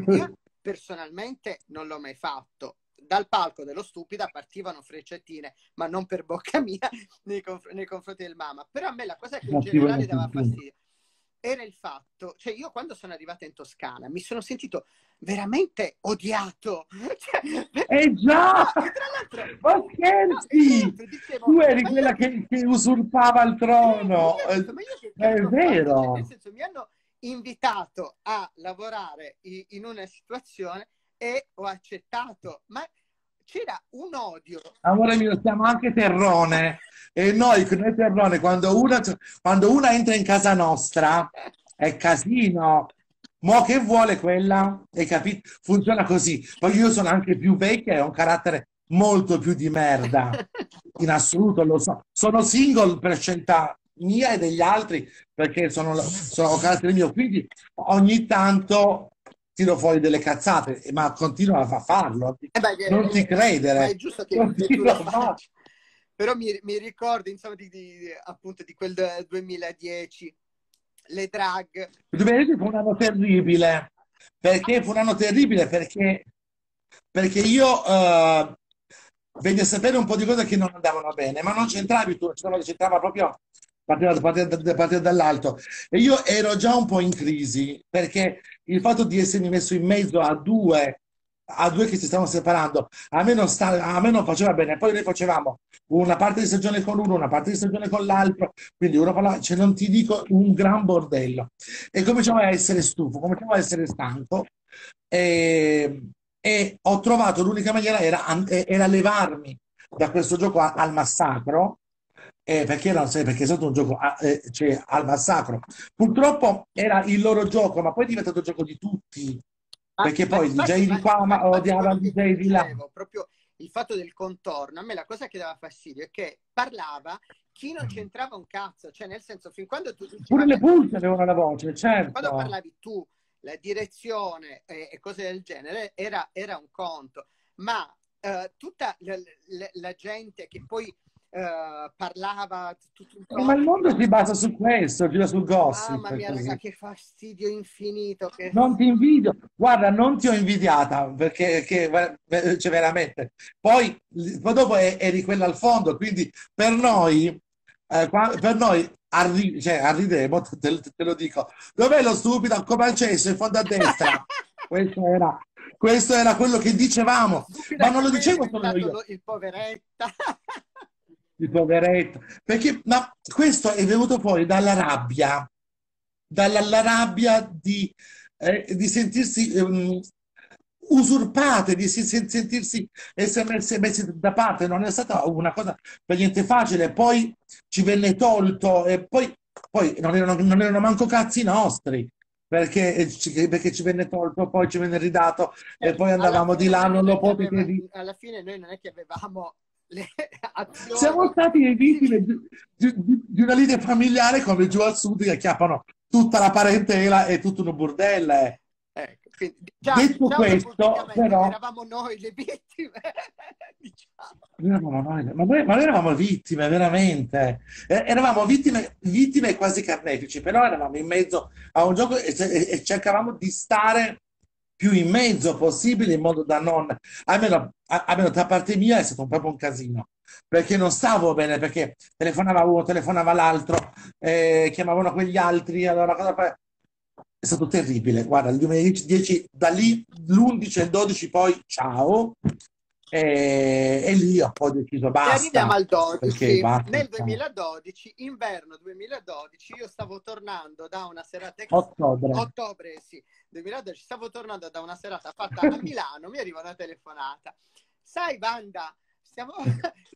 io personalmente non l'ho mai fatto. Dal palco dello Stupida partivano frecciatine, ma non per bocca mia nei, conf nei confronti del Mama, però a me la cosa che in generale dava fastidio era il fatto, cioè io quando sono arrivata in Toscana mi sono sentito veramente odiato. Cioè, eh già! No, e tra l'altro... Ma scherzi! No, dicevo, tu eri quella io... che, che usurpava il trono! Eh, detto, ma io che è vero! Fatto, cioè, nel senso, mi hanno invitato a lavorare in una situazione e ho accettato, ma... c'era un odio. Amore mio, siamo anche terrone. E noi, noi terrone, quando una, quando una entra in casa nostra, è casino. Mo' che vuole quella? Hai capito? Funziona così. Poi io sono anche più vecchia e ho un carattere molto più di merda. In assoluto, lo so. Sono single per scelta mia e degli altri, perché sono, sono un carattere mio. Quindi ogni tanto... tiro fuori delle cazzate, ma continua a farlo, eh beh, non eh, ti credere. Ma è giusto che, che tu lo faccia. Però mi, mi ricordo, insomma, di, di, appunto di quel duemiladieci, le drag. Il duemiladieci fu un anno terribile, perché fu un anno terribile, perché, perché io uh, venni a sapere un po' di cose che non andavano bene, ma non c'entravi tu, c'entrava proprio... Partiva, partiva, partiva dall'alto, e io ero già un po' in crisi, perché il fatto di essermi messo in mezzo a due, a due che si stavano separando, a me, non sta, a me non faceva bene. Poi noi facevamo una parte di stagione con uno, una parte di stagione con l'altro, quindi uno parlava, cioè non ti dico, un gran bordello, e cominciavo a essere stufo, cominciavo a essere stanco, e, e ho trovato l'unica maniera era, era levarmi da questo gioco al massacro. Eh, perché, non, perché è stato un gioco a, eh, cioè, al massacro, purtroppo era il loro gioco, ma poi è diventato il gioco di tutti, ma, perché ma poi infatti, il D J di qua ma, odiava il D J di là. Proprio il fatto del contorno, a me la cosa che dava fastidio è che parlava chi non c'entrava un cazzo, cioè nel senso, fin quando tu dicevi, pure le pulse avevano la voce, certo, quando parlavi tu la direzione e, e cose del genere era, era un conto, ma eh, tutta la, la, la gente che poi eh, parlava tutto un po'. Ma il mondo si basa su questo, sul gossip. Mamma mia, raga, che fastidio infinito. Che... Non ti invidio, guarda, non ti ho invidiata, perché c'è, cioè, veramente. Poi, poi dopo eri quella al fondo, quindi per noi... Eh, per noi arri cioè, arriveremo, te, te lo dico, dov'è lo stupido come al cesso in fondo a destra. questo, era, questo era quello che dicevamo, ma non lo dicevo solo io, il poveretta il poveretta perché, ma questo è venuto fuori dalla rabbia, dalla la rabbia di, eh, di sentirsi um, usurpate, di sentirsi messi, messi da parte. Non è stata una cosa per niente facile, poi ci venne tolto e poi, poi non, erano, non erano manco cazzi nostri, perché, perché ci venne tolto, poi ci venne ridato e poi andavamo di là, non lo potevi... Alla fine noi non è che avevamo le azioni... Siamo stati le vittime di, di, di una lite familiare come giù al sud, che acchiappano tutta la parentela e tutto un burdelle. Ecco, quindi, già, detto già questo, però, eravamo noi le vittime, diciamo. Eravamo noi, ma, noi, ma noi eravamo vittime, veramente. Eh, eravamo vittime, vittime quasi carnefici, però eravamo in mezzo a un gioco e, e, e cercavamo di stare più in mezzo possibile, in modo da non... Almeno, a, almeno da parte mia è stato un, proprio un casino, perché non stavo bene, perché telefonava uno, telefonava l'altro, eh, chiamavano quegli altri, allora cosa fare? È stato terribile, guarda, il duemiladieci, da lì l'undici e il dodici poi ciao, e, e lì ho poi deciso basta. E arriviamo al dodici, basta, nel duemiladodici, inverno duemiladodici, io stavo tornando da una serata, ottobre, ottobre sì, duemiladodici, stavo tornando da una serata fatta a Milano, mi arriva una telefonata, sai Wanda, stiamo,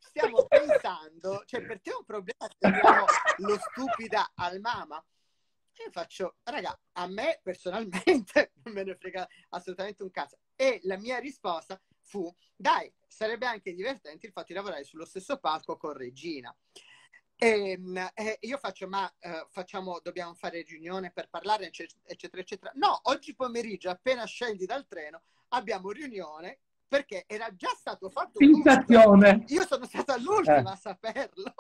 stiamo pensando, cioè per te è un problema se abbiamo lo stupida al Mama? Faccio, raga, a me personalmente non me ne frega assolutamente un cazzo, e la mia risposta fu, dai, sarebbe anche divertente il fatto di lavorare sullo stesso palco con Regina, e, e io faccio, ma eh, facciamo, dobbiamo fare riunione per parlare eccetera eccetera, no, oggi pomeriggio appena scendi dal treno abbiamo riunione, perché era già stato fatto tutto. Io sono stata l'ultima eh. a saperlo.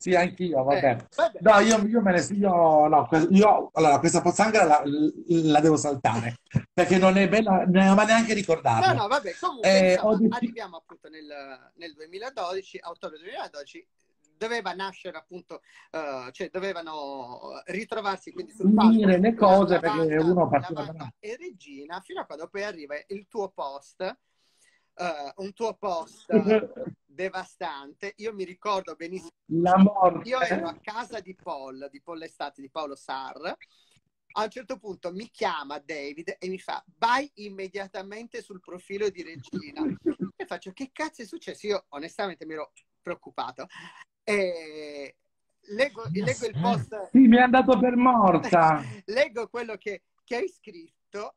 Sì, anch'io, vabbè. Eh, vabbè. No, io, io me ne... Io, no, io, allora, questa pozzanghera la, la devo saltare, perché non è bella, ne, ma neanche ricordarla. No, no, vabbè, comunque, eh, insomma, detto... arriviamo appunto nel, nel duemiladodici, a ottobre duemiladodici, doveva nascere appunto, uh, cioè dovevano ritrovarsi, quindi sul palco, unire le cose, Wanda, perché uno partiva da... E Regina, fino a quando poi arriva il tuo post... Uh, un tuo post devastante, io mi ricordo benissimo, la morte. Io ero a casa di Paul, di Paul Estate, di Paolo Sar, a un certo punto mi chiama David e mi fa, vai immediatamente sul profilo di Regina, e faccio, che cazzo è successo? Io onestamente mi ero preoccupato, e leggo, leggo il post, sì, mi è andato per morta. Leggo quello che, che hai scritto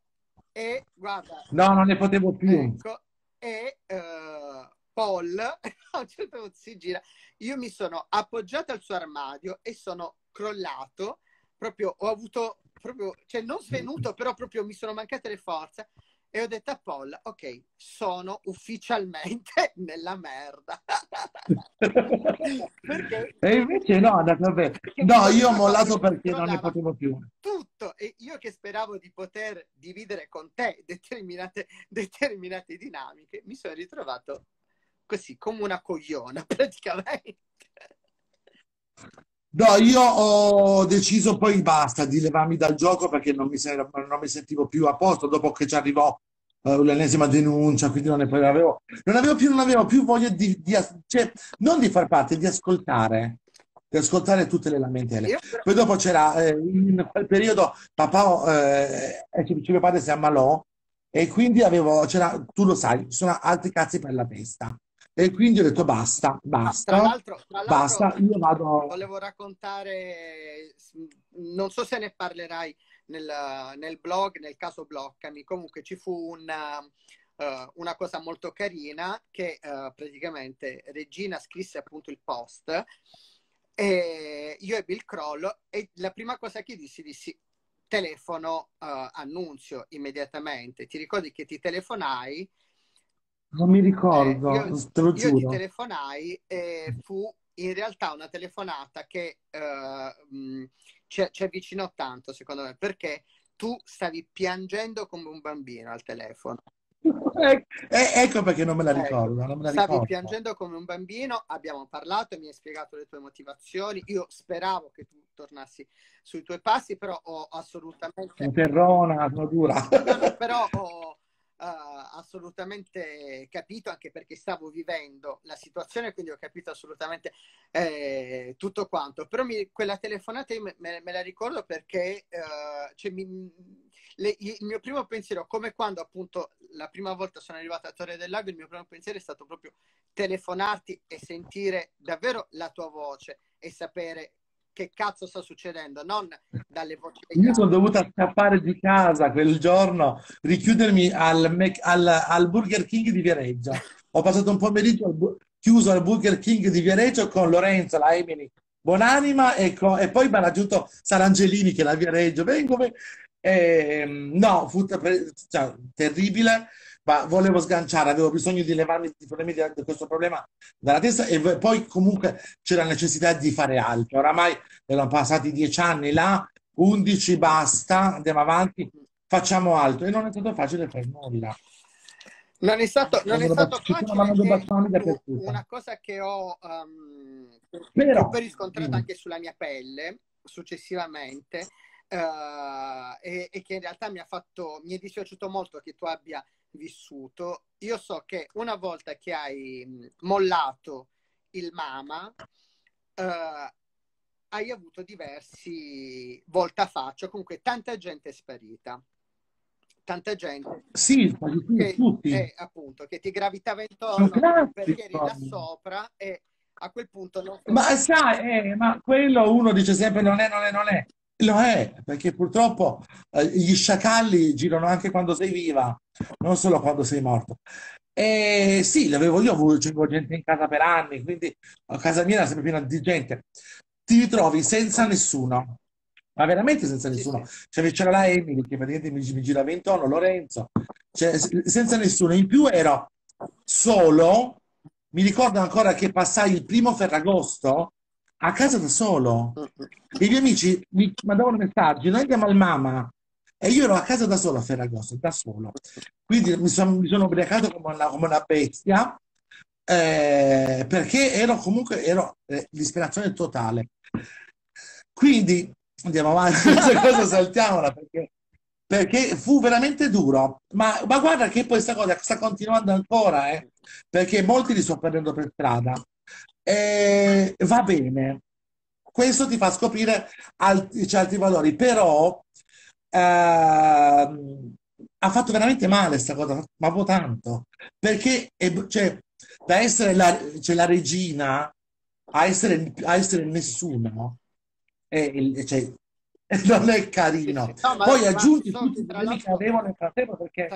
e guarda, no, non ne potevo più, ecco. E uh, Paul a un certo punto si gira, io mi sono appoggiata al suo armadio e sono crollato, proprio ho avuto, proprio, cioè non svenuto, però proprio mi sono mancate le forze e ho detto a Paul, ok, sono ufficialmente nella merda. Perché... E invece no, andate bene. No, io ho mollato perché non ne potevo più. Tutto, e io che speravo di poter dividere con te determinate, determinate dinamiche, mi sono ritrovato così, come una cogliona praticamente. No, io ho deciso poi basta di levarmi dal gioco, perché non mi, non mi sentivo più a posto dopo che ci arrivò uh, l'ennesima denuncia, quindi non, ne poi avevo, non, avevo più, non avevo più voglia di, di cioè, non di far parte, di ascoltare di ascoltare tutte le lamentele. Io, però... Poi dopo c'era, eh, in quel periodo papà, eh, mio padre si ammalò e quindi avevo, c'era, tu lo sai, ci sono altri cazzi per la testa. E quindi ho detto basta, basta, tra l'altro, tra l'altro, basta, io vado... Volevo raccontare, non so se ne parlerai nel, nel blog, nel caso bloccami, comunque ci fu una, uh, una cosa molto carina che uh, praticamente Regina scrisse appunto il post e io ebbi il crollo e la prima cosa che dissi, dissi telefono uh, Annunzio immediatamente. Ti ricordi che ti telefonai? Non mi ricordo, eh, io, te lo giuro. Io ti telefonai e fu in realtà una telefonata che uh, ci, ci avvicinò tanto, secondo me, perché tu stavi piangendo come un bambino al telefono. Eh, ecco perché non me la ricordo, non me la ricordo. Stavi piangendo come un bambino, abbiamo parlato, mi hai spiegato le tue motivazioni. Io speravo che tu tornassi sui tuoi passi, però ho assolutamente... Una terrona, una dura. Però ho uh, assolutamente capito, anche perché stavo vivendo la situazione, quindi ho capito assolutamente eh, tutto quanto. Però mi, quella telefonata io me, me la ricordo perché... Uh, cioè mi, Le, il mio primo pensiero, come quando appunto la prima volta sono arrivata a Torre del Lago, il mio primo pensiero è stato proprio telefonarti e sentire davvero la tua voce e sapere che cazzo sta succedendo, non dalle voci. Io sono dovuta scappare di casa quel giorno, richiudermi al, Mac, al, al Burger King di Viareggio. Ho passato un pomeriggio al, chiuso al Burger King di Viareggio con Lorenzo, la Emily, Buonanima, e, con, e poi mi ha raggiunto Sarangelini, che è la Viareggio. Vengo, vengo. Eh, no, fu ter cioè, terribile, ma volevo sganciare, avevo bisogno di levarmi di, problemi di, di questo problema dalla testa, e poi comunque c'era necessità di fare altro. Oramai erano passati dieci anni là, undici, basta, andiamo avanti, facciamo altro, e non è stato facile per nulla. Non è stato, non è stato facile. Una cosa che ho, um, Però, che ho riscontrato sì. anche sulla mia pelle successivamente, Uh, e, e che in realtà mi ha fatto, mi è dispiaciuto molto che tu abbia vissuto. Io so che una volta che hai mollato il Mama, uh, hai avuto diversi voltafaccia, comunque tanta gente è sparita, tanta gente sì, che, tutti. Eh, appunto, che ti gravitava intorno perché eri là sopra, e a quel punto non... ma sai, eh, ma quello uno dice sempre non è, non è, non è. Lo è, perché purtroppo eh, gli sciacalli girano anche quando sei viva, non solo quando sei morto. E sì, l'avevo io, avevo gente in casa per anni, quindi a casa mia era sempre piena di gente. Ti ritrovi senza nessuno, ma veramente senza nessuno. C'era cioè, la Emily che praticamente mi, mi girava intorno, Lorenzo, cioè, senza nessuno. In più ero solo, mi ricordo ancora che passai il primo Ferragosto a casa da solo, e i miei amici mi mandavano messaggi, noi andiamo al Mama, e io ero a casa da solo a Ferragosto, da solo, quindi mi sono, mi sono ubriacato come una, come una bestia, eh, perché ero comunque, ero eh, disperazione totale. Quindi andiamo avanti, questa cosa saltiamola, perché, perché fu veramente duro, ma, ma guarda che poi questa cosa sta continuando ancora, eh, perché molti li sto perdendo per strada. Eh, va bene, questo ti fa scoprire altri, cioè altri valori, però eh, ha fatto veramente male questa cosa, ma un po' tanto, perché è, cioè, da essere la, cioè, la regina a essere, a essere nessuno è, cioè, non è carino. No, ma poi aggiungi tutti i problemi che avevo nel frattempo, perché,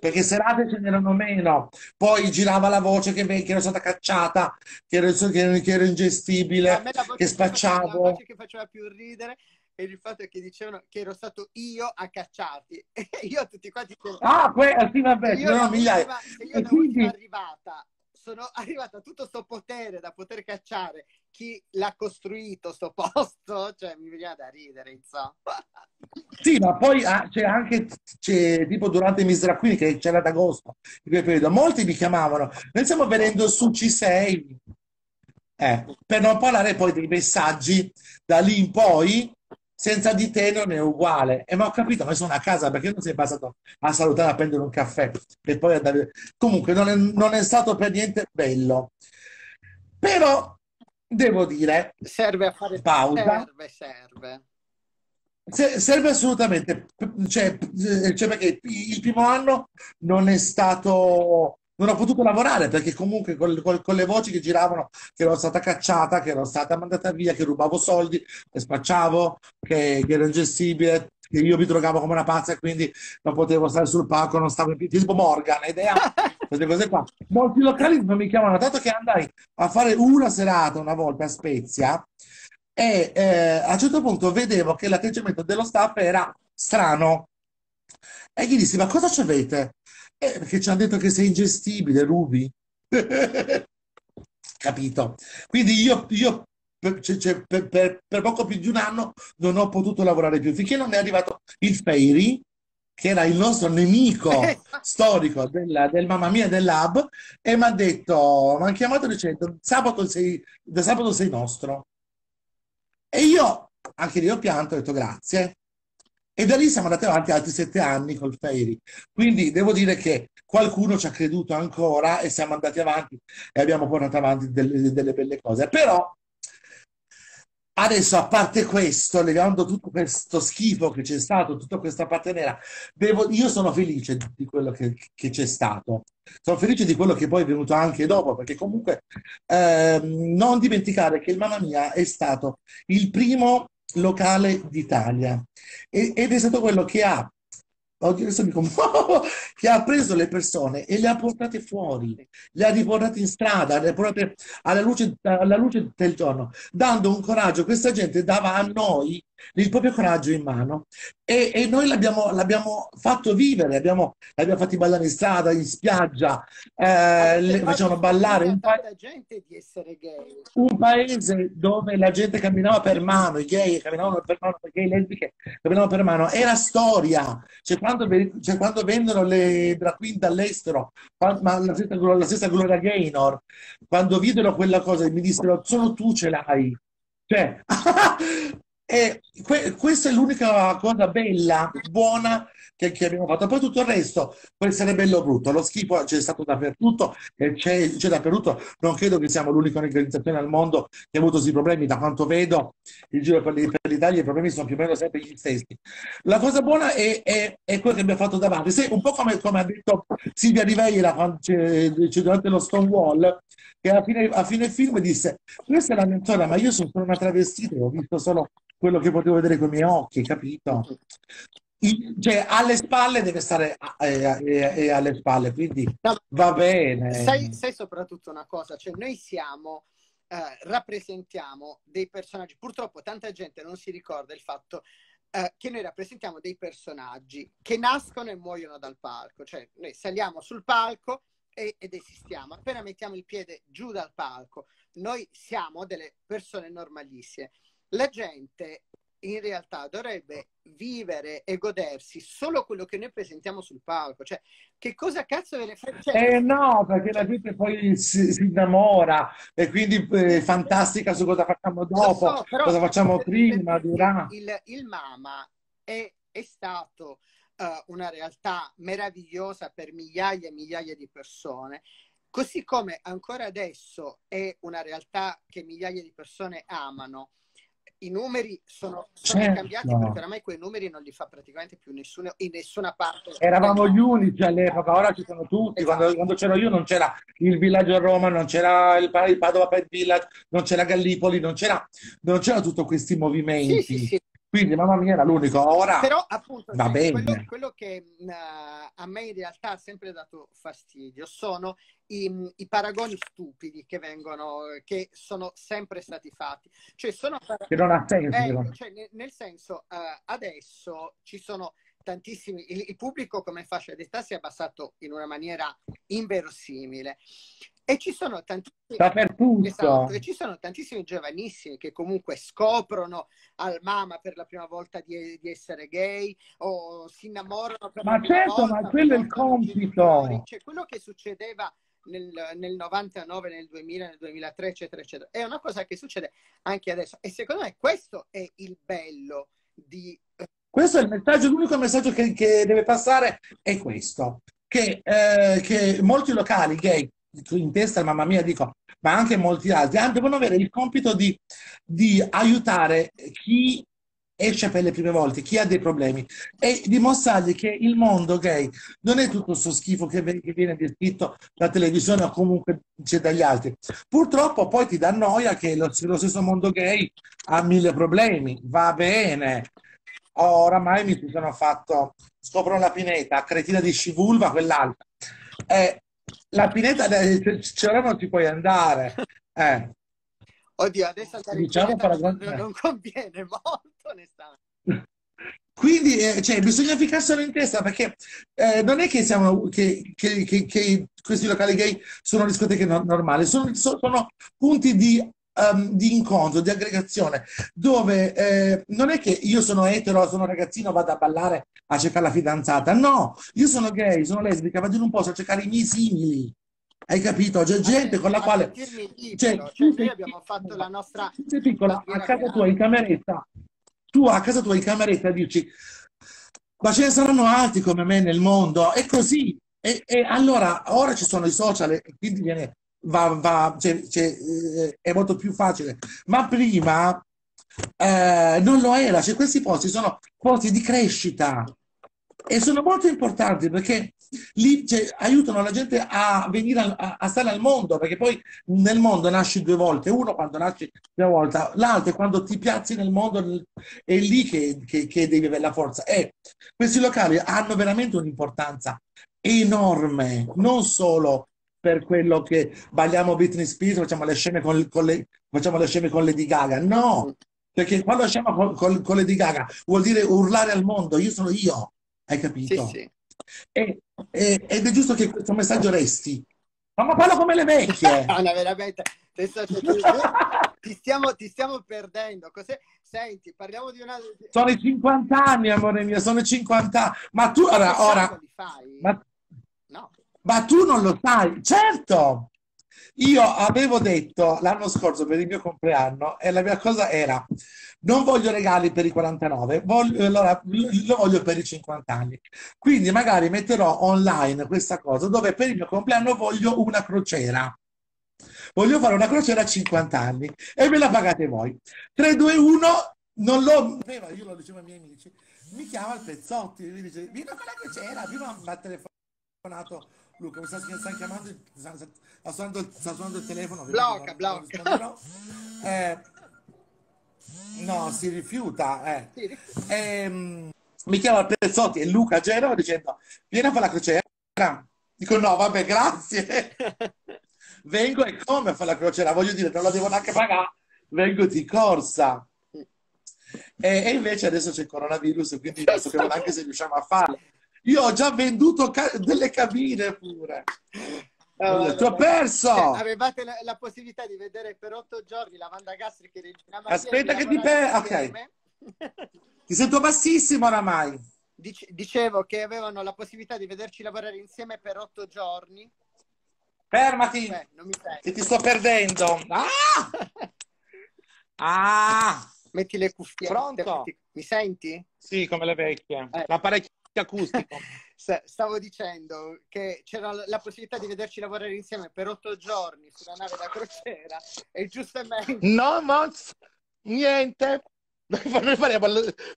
perché serate ce n'erano meno, poi girava la voce che, che ero stata cacciata, che ero, che, che ero ingestibile, che spacciavo, che faceva, la voce che faceva più ridere e il fatto è che dicevano che ero stato io a cacciarti, e io tutti quanti dicevo, ah poi sì, vabbè, io no, migliaia. Se io quindi... sono arrivata sono arrivata a tutto sto potere da poter cacciare chi l'ha costruito sto posto, cioè mi veniva da ridere, insomma. Sì, ma poi ah, c'è anche, tipo durante Miss Drag Queen, che c'era ad agosto, in quel periodo, molti mi chiamavano, noi stiamo venendo su ci sei, eh, per non parlare poi dei messaggi, da lì in poi, senza di te non è uguale. E eh, ma ho capito, ma sono a casa, perché non sei passato a salutare, a prendere un caffè e poi andare... Comunque non è, non è stato per niente bello. Però, devo dire... Serve a fare... Pausa. Serve, serve. Se, serve assolutamente. Cioè, cioè, perché il primo anno non è stato... Non ho potuto lavorare, perché comunque con, con, con le voci che giravano, che ero stata cacciata, che ero stata mandata via, che rubavo soldi, che spacciavo, che, che ero ingestibile, che io mi drogavo come una pazza e quindi non potevo stare sul palco, non stavo in piedi, tipo Morgan, idea, queste cose qua. Molti locali non mi chiamano, tanto che andai a fare una serata una volta a Spezia, e eh, a un certo punto vedevo che l'atteggiamento dello staff era strano e gli dissi: ma cosa ci avete? Eh, perché ci hanno detto che sei ingestibile, Ruby. Capito? Quindi io, io per, cioè, per, per, per poco più di un anno non ho potuto lavorare più, finché non è arrivato il Feri, che era il nostro nemico storico della, del Mamma Mia, del Lab, e mi ha detto, mi ha chiamato dicendo: sabato sei, da sabato sei nostro. E io, anche lì ho pianto, ho detto grazie. E da lì siamo andati avanti altri sette anni col Feri. Quindi devo dire che qualcuno ci ha creduto ancora e siamo andati avanti e abbiamo portato avanti delle, delle belle cose. Però adesso, a parte questo, legando tutto questo schifo che c'è stato, tutta questa parte nera, devo, io sono felice di quello che, che c'è stato. Sono felice di quello che poi è venuto anche dopo, perché comunque eh, non dimenticare che il Mamma Mia è stato il primo locale d'Italia ed è stato quello che ha, oddio, adesso mi commuovo, che ha preso le persone e le ha portate fuori, le ha riportate in strada, le ha portate alla luce, alla luce del giorno, dando un coraggio. Questa gente dava a noi il proprio coraggio in mano e, e noi l'abbiamo fatto vivere, l'abbiamo fatti ballare in strada, in spiaggia, eh, le facevano ballare. Un, pa gente di essere gay. Un paese dove la gente camminava per mano, i gay camminavano per mano, i gay lesbiche camminavano per mano, era storia. Cioè quando, cioè, quando vendono le drag queen dall'estero, ma la stessa, la stessa Gloria Gaynor, quando videro quella cosa e mi dissero: solo tu ce l'hai. Cioè... E que questa è l'unica cosa bella, buona che, che abbiamo fatto. Poi tutto il resto può essere bello o brutto. Lo schifo c'è stato dappertutto, c'è dappertutto. Non credo che siamo l'unica organizzazione al mondo che ha avuto questi problemi. Da quanto vedo in giro per l'Italia, i problemi sono più o meno sempre gli stessi. La cosa buona è, è, è quello che abbiamo fatto davanti. Se, un po' come, come ha detto Silvia Rivera durante lo Stonewall, che a fine, a fine film disse: questa è la mentora, ma io sono solo una travestita, ho visto solo quello che potevo vedere con i miei occhi, capito? I, cioè, alle spalle deve stare e alle spalle, quindi no, va bene. Sai, sai soprattutto una cosa, cioè noi siamo, eh, rappresentiamo dei personaggi, purtroppo tanta gente non si ricorda il fatto eh, che noi rappresentiamo dei personaggi che nascono e muoiono dal palco, cioè noi saliamo sul palco e, ed esistiamo, appena mettiamo il piede giù dal palco, noi siamo delle persone normalissime. La gente in realtà dovrebbe vivere e godersi solo quello che noi presentiamo sul palco. Cioè, che cosa cazzo ve ne frega? Eh no, perché la gente poi si, si innamora e quindi è fantastica su cosa facciamo dopo, lo so, però, cosa facciamo per, prima, per, durante. Il, il Mama è, è stato uh, una realtà meravigliosa per migliaia e migliaia di persone, così come ancora adesso è una realtà che migliaia di persone amano. I numeri sono, sono certo. cambiati, perché oramai quei numeri non li fa praticamente più nessuno in nessuna parte. Eravamo gli unici all'epoca, ora ci sono tutti. Esatto. Quando, quando c'ero io non c'era il villaggio a Roma, non c'era il, il Padova Pet Village, non c'era Gallipoli, non c'era tutti questi movimenti. Sì, sì, sì. Quindi Mamma Mia era l'unico. Ora però appunto va bene. Quello, quello che uh, a me in realtà ha sempre dato fastidio sono i, i paragoni stupidi che vengono, che sono sempre stati fatti. Cioè sono che non ha senso. Eh, cioè, nel, nel senso uh, adesso ci sono tantissimi, il, il pubblico come fascia d'età si è abbassato in una maniera inverosimile. E ci sono tantissimi, esatto, e ci sono tantissimi giovanissimi che comunque scoprono al Mama per la prima volta di, di essere gay o si innamorano per ma la prima certo, volta. Ma certo, ma quello è il compito. Cioè, quello che succedeva nel, nel novantanove, nel duemila, nel duemilatré, eccetera, eccetera, è una cosa che succede anche adesso. E secondo me questo è il bello di... Questo è il messaggio, l'unico messaggio che, che deve passare è questo, che, eh, che molti locali gay in testa, Mamma Mia, dico, ma anche molti altri, devono avere il compito di, di aiutare chi esce per le prime volte, chi ha dei problemi, e dimostrargli che il mondo gay non è tutto questo schifo che viene descritto da televisione o comunque c'è dagli altri. Purtroppo poi ti dà noia che lo, lo stesso mondo gay ha mille problemi, va bene. Oramai mi sono fatto, scopro la pineta, cretina di Scivulva, quell'altra. Eh, La pineta, c'era non ci puoi andare. Eh. Oddio, adesso andare diciamo in diretta non conviene molto, onestamente. Quindi eh, cioè, bisogna ficarselo in testa, perché eh, non è che, siamo, che, che, che, che questi locali gay sono discoteche no, normali, sono, sono punti di, um, di incontro, di aggregazione, dove eh, non è che io sono etero, sono ragazzino, vado a ballare a cercare la fidanzata, no, io sono gay, sono lesbica, vado in un posto a cercare i miei simili. Hai capito? C'è gente con la quale... Libero, cioè, cioè, noi abbiamo fatto la nostra... Sei piccola, a casa tua in cameretta, tu a casa tua in cameretta dici, ma ce ne saranno altri come me nel mondo, è così. E, e allora, ora ci sono i social, e quindi viene, va, va, cioè, cioè, è molto più facile. Ma prima eh, non lo era, cioè, questi posti sono posti di crescita. E sono molto importanti perché lì cioè, aiutano la gente a venire a, a, a stare al mondo, perché poi nel mondo nasci due volte, uno quando nasci una volta, l'altro quando ti piazzi nel mondo, è lì che, che, che devi avere la forza. E questi locali hanno veramente un'importanza enorme, non solo per quello che balliamo Britney Spears, facciamo le scene con, con, le, facciamo le scene con Lady Gaga, no, perché quando scemo con, con, con Lady Gaga vuol dire urlare al mondo, io sono io. Hai capito? Sì, sì. E, e, ed è giusto che questo messaggio resti. Ma, ma parlo come le vecchie! No, no, veramente. Ti, ti, stiamo, ti stiamo perdendo. Cos'è? Senti, parliamo di una... Sono i cinquanta anni, amore mio, sono i cinquanta. Ma tu... Ora, ora, ma, no. Ma tu non lo sai? Certo! Io avevo detto l'anno scorso per il mio compleanno, e la mia cosa era non voglio regali per i quarantanove, voglio, allora, lo voglio per i cinquanta anni, quindi magari metterò online questa cosa dove per il mio compleanno voglio una crociera, voglio fare una crociera a cinquanta anni e me la pagate voi. Tre, due, uno, non lo... io lo dicevo ai miei amici, mi chiama il Pezzotti, mi dice vieni a fare la crociera, prima mi ha telefonato Luca, mi sta chiamando, sta, sta, suonando, sta suonando il telefono. Blocca, blocca. Eh, no, si rifiuta. Eh. Sì. Eh, mi chiama Pezzotti e Luca Genova dicendo vieni a fare la crociera. Dico no, vabbè, grazie. Vengo e come a fare la crociera? Voglio dire, non la devo neanche pagare. Vengo di corsa. E, e invece adesso c'è il coronavirus, quindi non sappiamo neanche se riusciamo a farlo. Io ho già venduto ca delle cabine pure. Oh, ti ho perso! Cioè, avevate la, la possibilità di vedere per otto giorni la Wanda Gastrica e Regina Miami. Aspetta che ti perdo. Ok. Ti sento bassissimo oramai. Dice dicevo che avevano la possibilità di vederci lavorare insieme per otto giorni. Fermati! Beh, non mi fermi. Che ti sto perdendo. Ah! Ah! Metti le cuffie. Pronto? Mi senti? Sì, come le vecchie. Eh. L'apparecchio acustico. Stavo dicendo che c'era la possibilità di vederci lavorare insieme per otto giorni sulla nave da crociera e giustamente no, Mons, niente, noi faremo,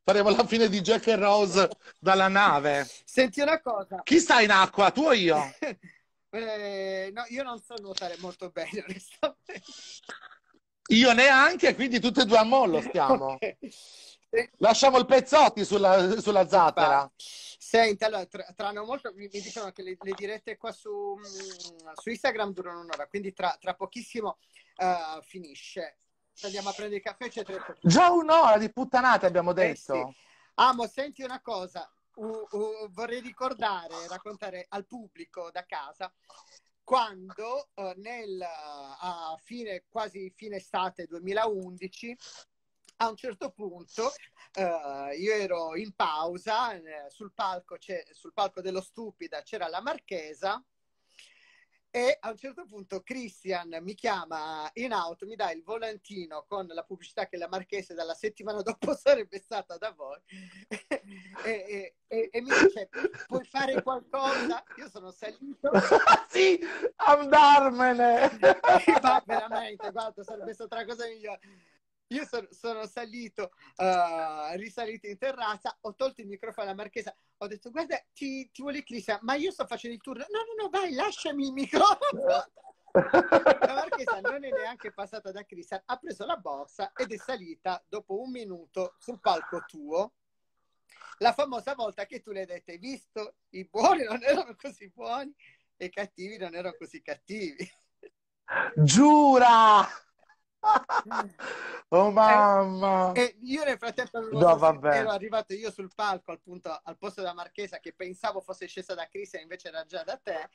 faremo la fine di Jack e Rose dalla nave. Senti una cosa, chi sta in acqua, tu o io? eh, no, io non so nuotare molto bene, onestamente. Io neanche, quindi tutte e due a mollo stiamo. Okay. Lasciamo il Pezzotti sulla, sulla zattera. Senti, allora, tra, tra non molto, mi, mi dicevano che le, le dirette qua su, su Instagram durano un'ora, quindi tra, tra pochissimo uh, finisce. Andiamo a prendere il caffè, eccetera. Già un'ora di puttanate abbiamo detto. Eh sì. Amo, senti una cosa, uh, uh, vorrei ricordare, raccontare al pubblico da casa, quando uh, nel, uh, fine, quasi fine estate duemilaundici, a un certo punto uh, io ero in pausa, eh, sul, palco sul palco dello Stupida c'era la Marchesa e a un certo punto Cristian mi chiama in auto, mi dà il volantino con la pubblicità che la Marchesa dalla settimana dopo sarebbe stata da voi e, e, e, e mi dice puoi fare qualcosa? Io sono salito. Sì, andarmene. Ma veramente, guarda, sarebbe stata la cosa migliore. Io sono, sono salito, uh, risalito in terrazza, ho tolto il microfono alla Marchesa, ho detto guarda ti, ti vuole Cristian, ma io sto facendo il turno, no no no vai lasciami il microfono. La Marchesa non è neanche passata da Cristian, ha preso la borsa ed è salita dopo un minuto sul palco tuo, la famosa volta che tu le hai detto hai visto i buoni non erano così buoni e i cattivi non erano così cattivi. Giura! Oh mamma! E, e io nel frattempo avevo no, vabbè. ero arrivato io sul palco, appunto, al posto della Marchesa, che pensavo fosse scesa da Cristian, invece era già da te.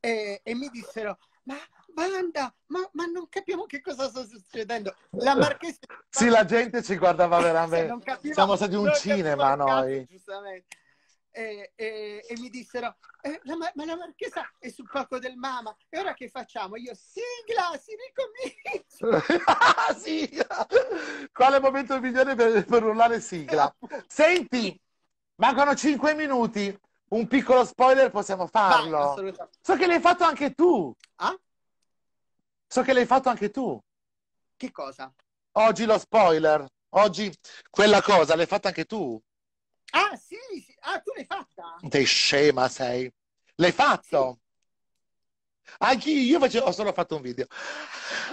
E, e mi dissero: ma Wanda, ma, ma non capiamo che cosa sta succedendo. La Marchesa sì, la gente ci guardava veramente. Capivamo, siamo stati un cinema noi. Caso, giustamente. E, e, e mi dissero eh, la, ma la Marchesa è sul palco del Mama, e ora che facciamo? Io sigla, si ricomincia. Ah, sigla, quale momento migliore per, per urlare sigla? Senti, mancano cinque minuti, un piccolo spoiler possiamo farlo? Vai, so che l'hai fatto anche tu. Ah? So che l'hai fatto anche tu. Che cosa? Oggi lo spoiler, oggi quella cosa l'hai fatta anche tu. Ah, sì, sì. Ah, tu l'hai fatta? Te scema sei. L'hai fatto? Sì. Anche io facevo, ho solo fatto un video.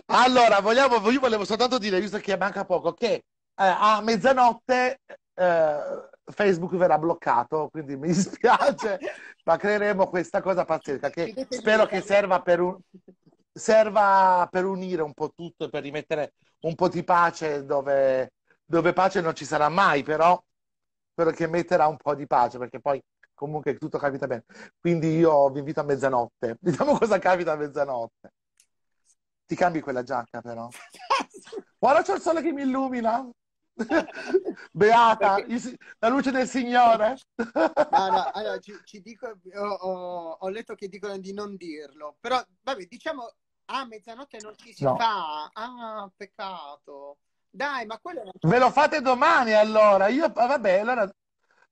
Allora, vogliamo, io volevo soltanto dire, visto che manca poco, che eh, a mezzanotte eh, Facebook verrà bloccato, quindi mi dispiace, ma creeremo questa cosa pazzesca che spero che serva per, un, serva per unire un po' tutto e per rimettere un po' di pace dove, dove pace non ci sarà mai, però spero che metterà un po' di pace, perché poi comunque tutto capita bene. Quindi io vi invito a mezzanotte. Vediamo cosa capita a mezzanotte. Ti cambi quella giacca, però. Guarda, c'è il sole che mi illumina. Beata, perché... la luce del Signore. No, no, allora, ci, ci dico, ho, ho, ho letto che dicono di non dirlo. Però, vabbè, diciamo, a mezzanotte non ci si no. fa. Ah, peccato. Dai, ma quello... Ve lo fate domani, allora? Io, vabbè, allora...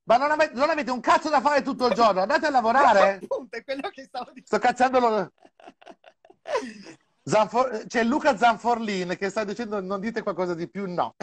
Ma non avete, non avete un cazzo da fare tutto il giorno? Andate a lavorare? Appunto, è quello che stavo dicendo. Sto cazzandolo... Zanfor... C'è Luca Zanforlin che sta dicendo non dite qualcosa di più, no.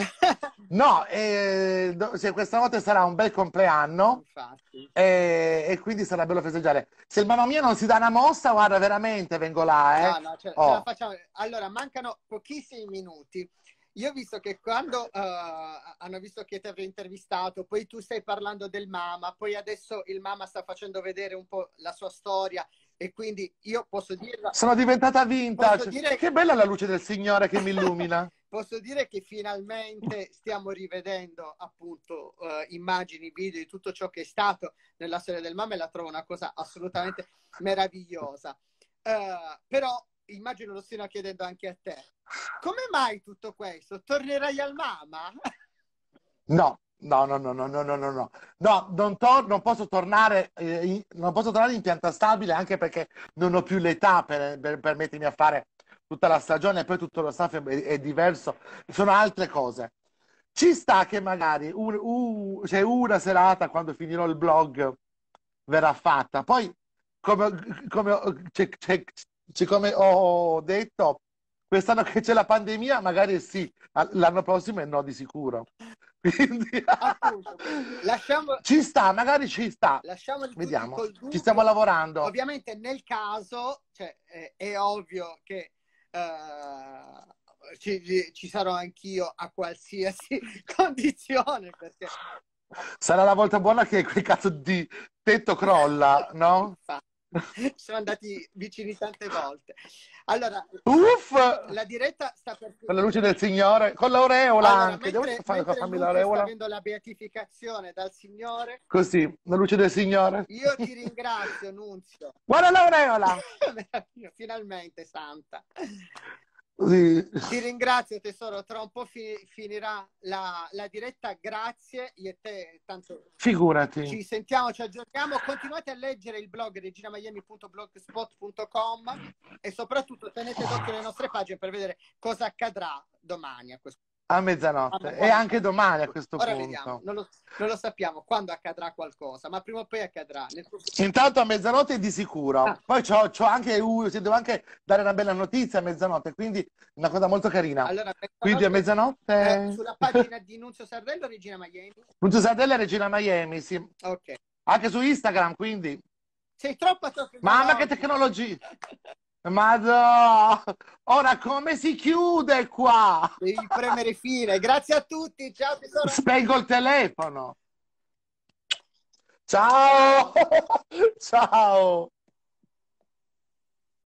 No, e... cioè, questa notte sarà un bel compleanno. Infatti. E... e quindi sarà bello festeggiare. Se il Mamma Mia non si dà una mossa, guarda, veramente vengo là, eh. No, no, ce, oh. ce la facciamo. Allora, mancano pochissimi minuti. Io ho visto che quando uh, hanno visto che ti avevo intervistato, poi tu stai parlando del Mama, poi adesso il Mama sta facendo vedere un po' la sua storia e quindi io posso dirla... Sono diventata vintage! Dire... Che bella la luce del Signore che mi illumina! Posso dire che finalmente stiamo rivedendo appunto uh, immagini, video di tutto ciò che è stato nella storia del Mama e la trovo una cosa assolutamente meravigliosa. Uh, però... Immagino lo stiano chiedendo anche a te. Come mai tutto questo? Tornerai al Mama? No, no, no, no, no, no, no, no. No, non, tor non, posso tornare, eh, in, non posso tornare in pianta stabile anche perché non ho più l'età per, per permettermi a fare tutta la stagione e poi tutto lo staff è, è diverso. Sono altre cose. Ci sta che magari un, un, cioè una serata quando finirò il blog verrà fatta. Poi, come... come c'è, c'è, siccome ho detto quest'anno che c'è la pandemia magari sì, l'anno prossimo è no di sicuro, quindi appunto, lasciamo... ci sta, magari ci sta, vediamo, ci stiamo lavorando ovviamente nel caso, cioè, è, è ovvio che uh, ci, ci sarò anch'io a qualsiasi condizione perché... sarà la volta buona che quel cazzo di tetto crolla, no? Sono andati vicini tante volte. Allora, uff! La diretta sta per con la luce del Signore, con l'aureola allora, anche. Mentre, devo fare, fammi l'aureola. Sta avendo la beatificazione dal Signore. Così, la luce del Signore. Io ti ringrazio, Nunzio. Guarda l'aureola! Finalmente, santa. Sì. Ti ringrazio, tesoro. Tra un po' fi finirà la, la diretta. Grazie. Io e te, tanto figurati. Ci sentiamo, ci aggiorniamo. Continuate a leggere il blog regina miami punto blogspot punto com e soprattutto tenete d'occhio le nostre pagine per vedere cosa accadrà domani a, questo... a mezzanotte a e anche domani a questo Ora punto. Vediamo. Non lo, non lo sappiamo quando accadrà qualcosa, ma prima o poi accadrà. Nel... Intanto a mezzanotte è di sicuro. Ah. Poi c'ho, c'ho anche, uh, devo anche dare una bella notizia a mezzanotte, quindi una cosa molto carina. Allora, quindi a mezzanotte eh, sulla pagina di Nunzio Sardello Regina Miami. Nunzio Sardello e Regina Miami, sì. Ok. Anche su Instagram, quindi. Sei troppo Mamma che tecnologia. Madonna. Ora come si chiude qua? Devi premere fine. Grazie a tutti. Ciao tesoro. Spengo il telefono. Ciao. Ciao.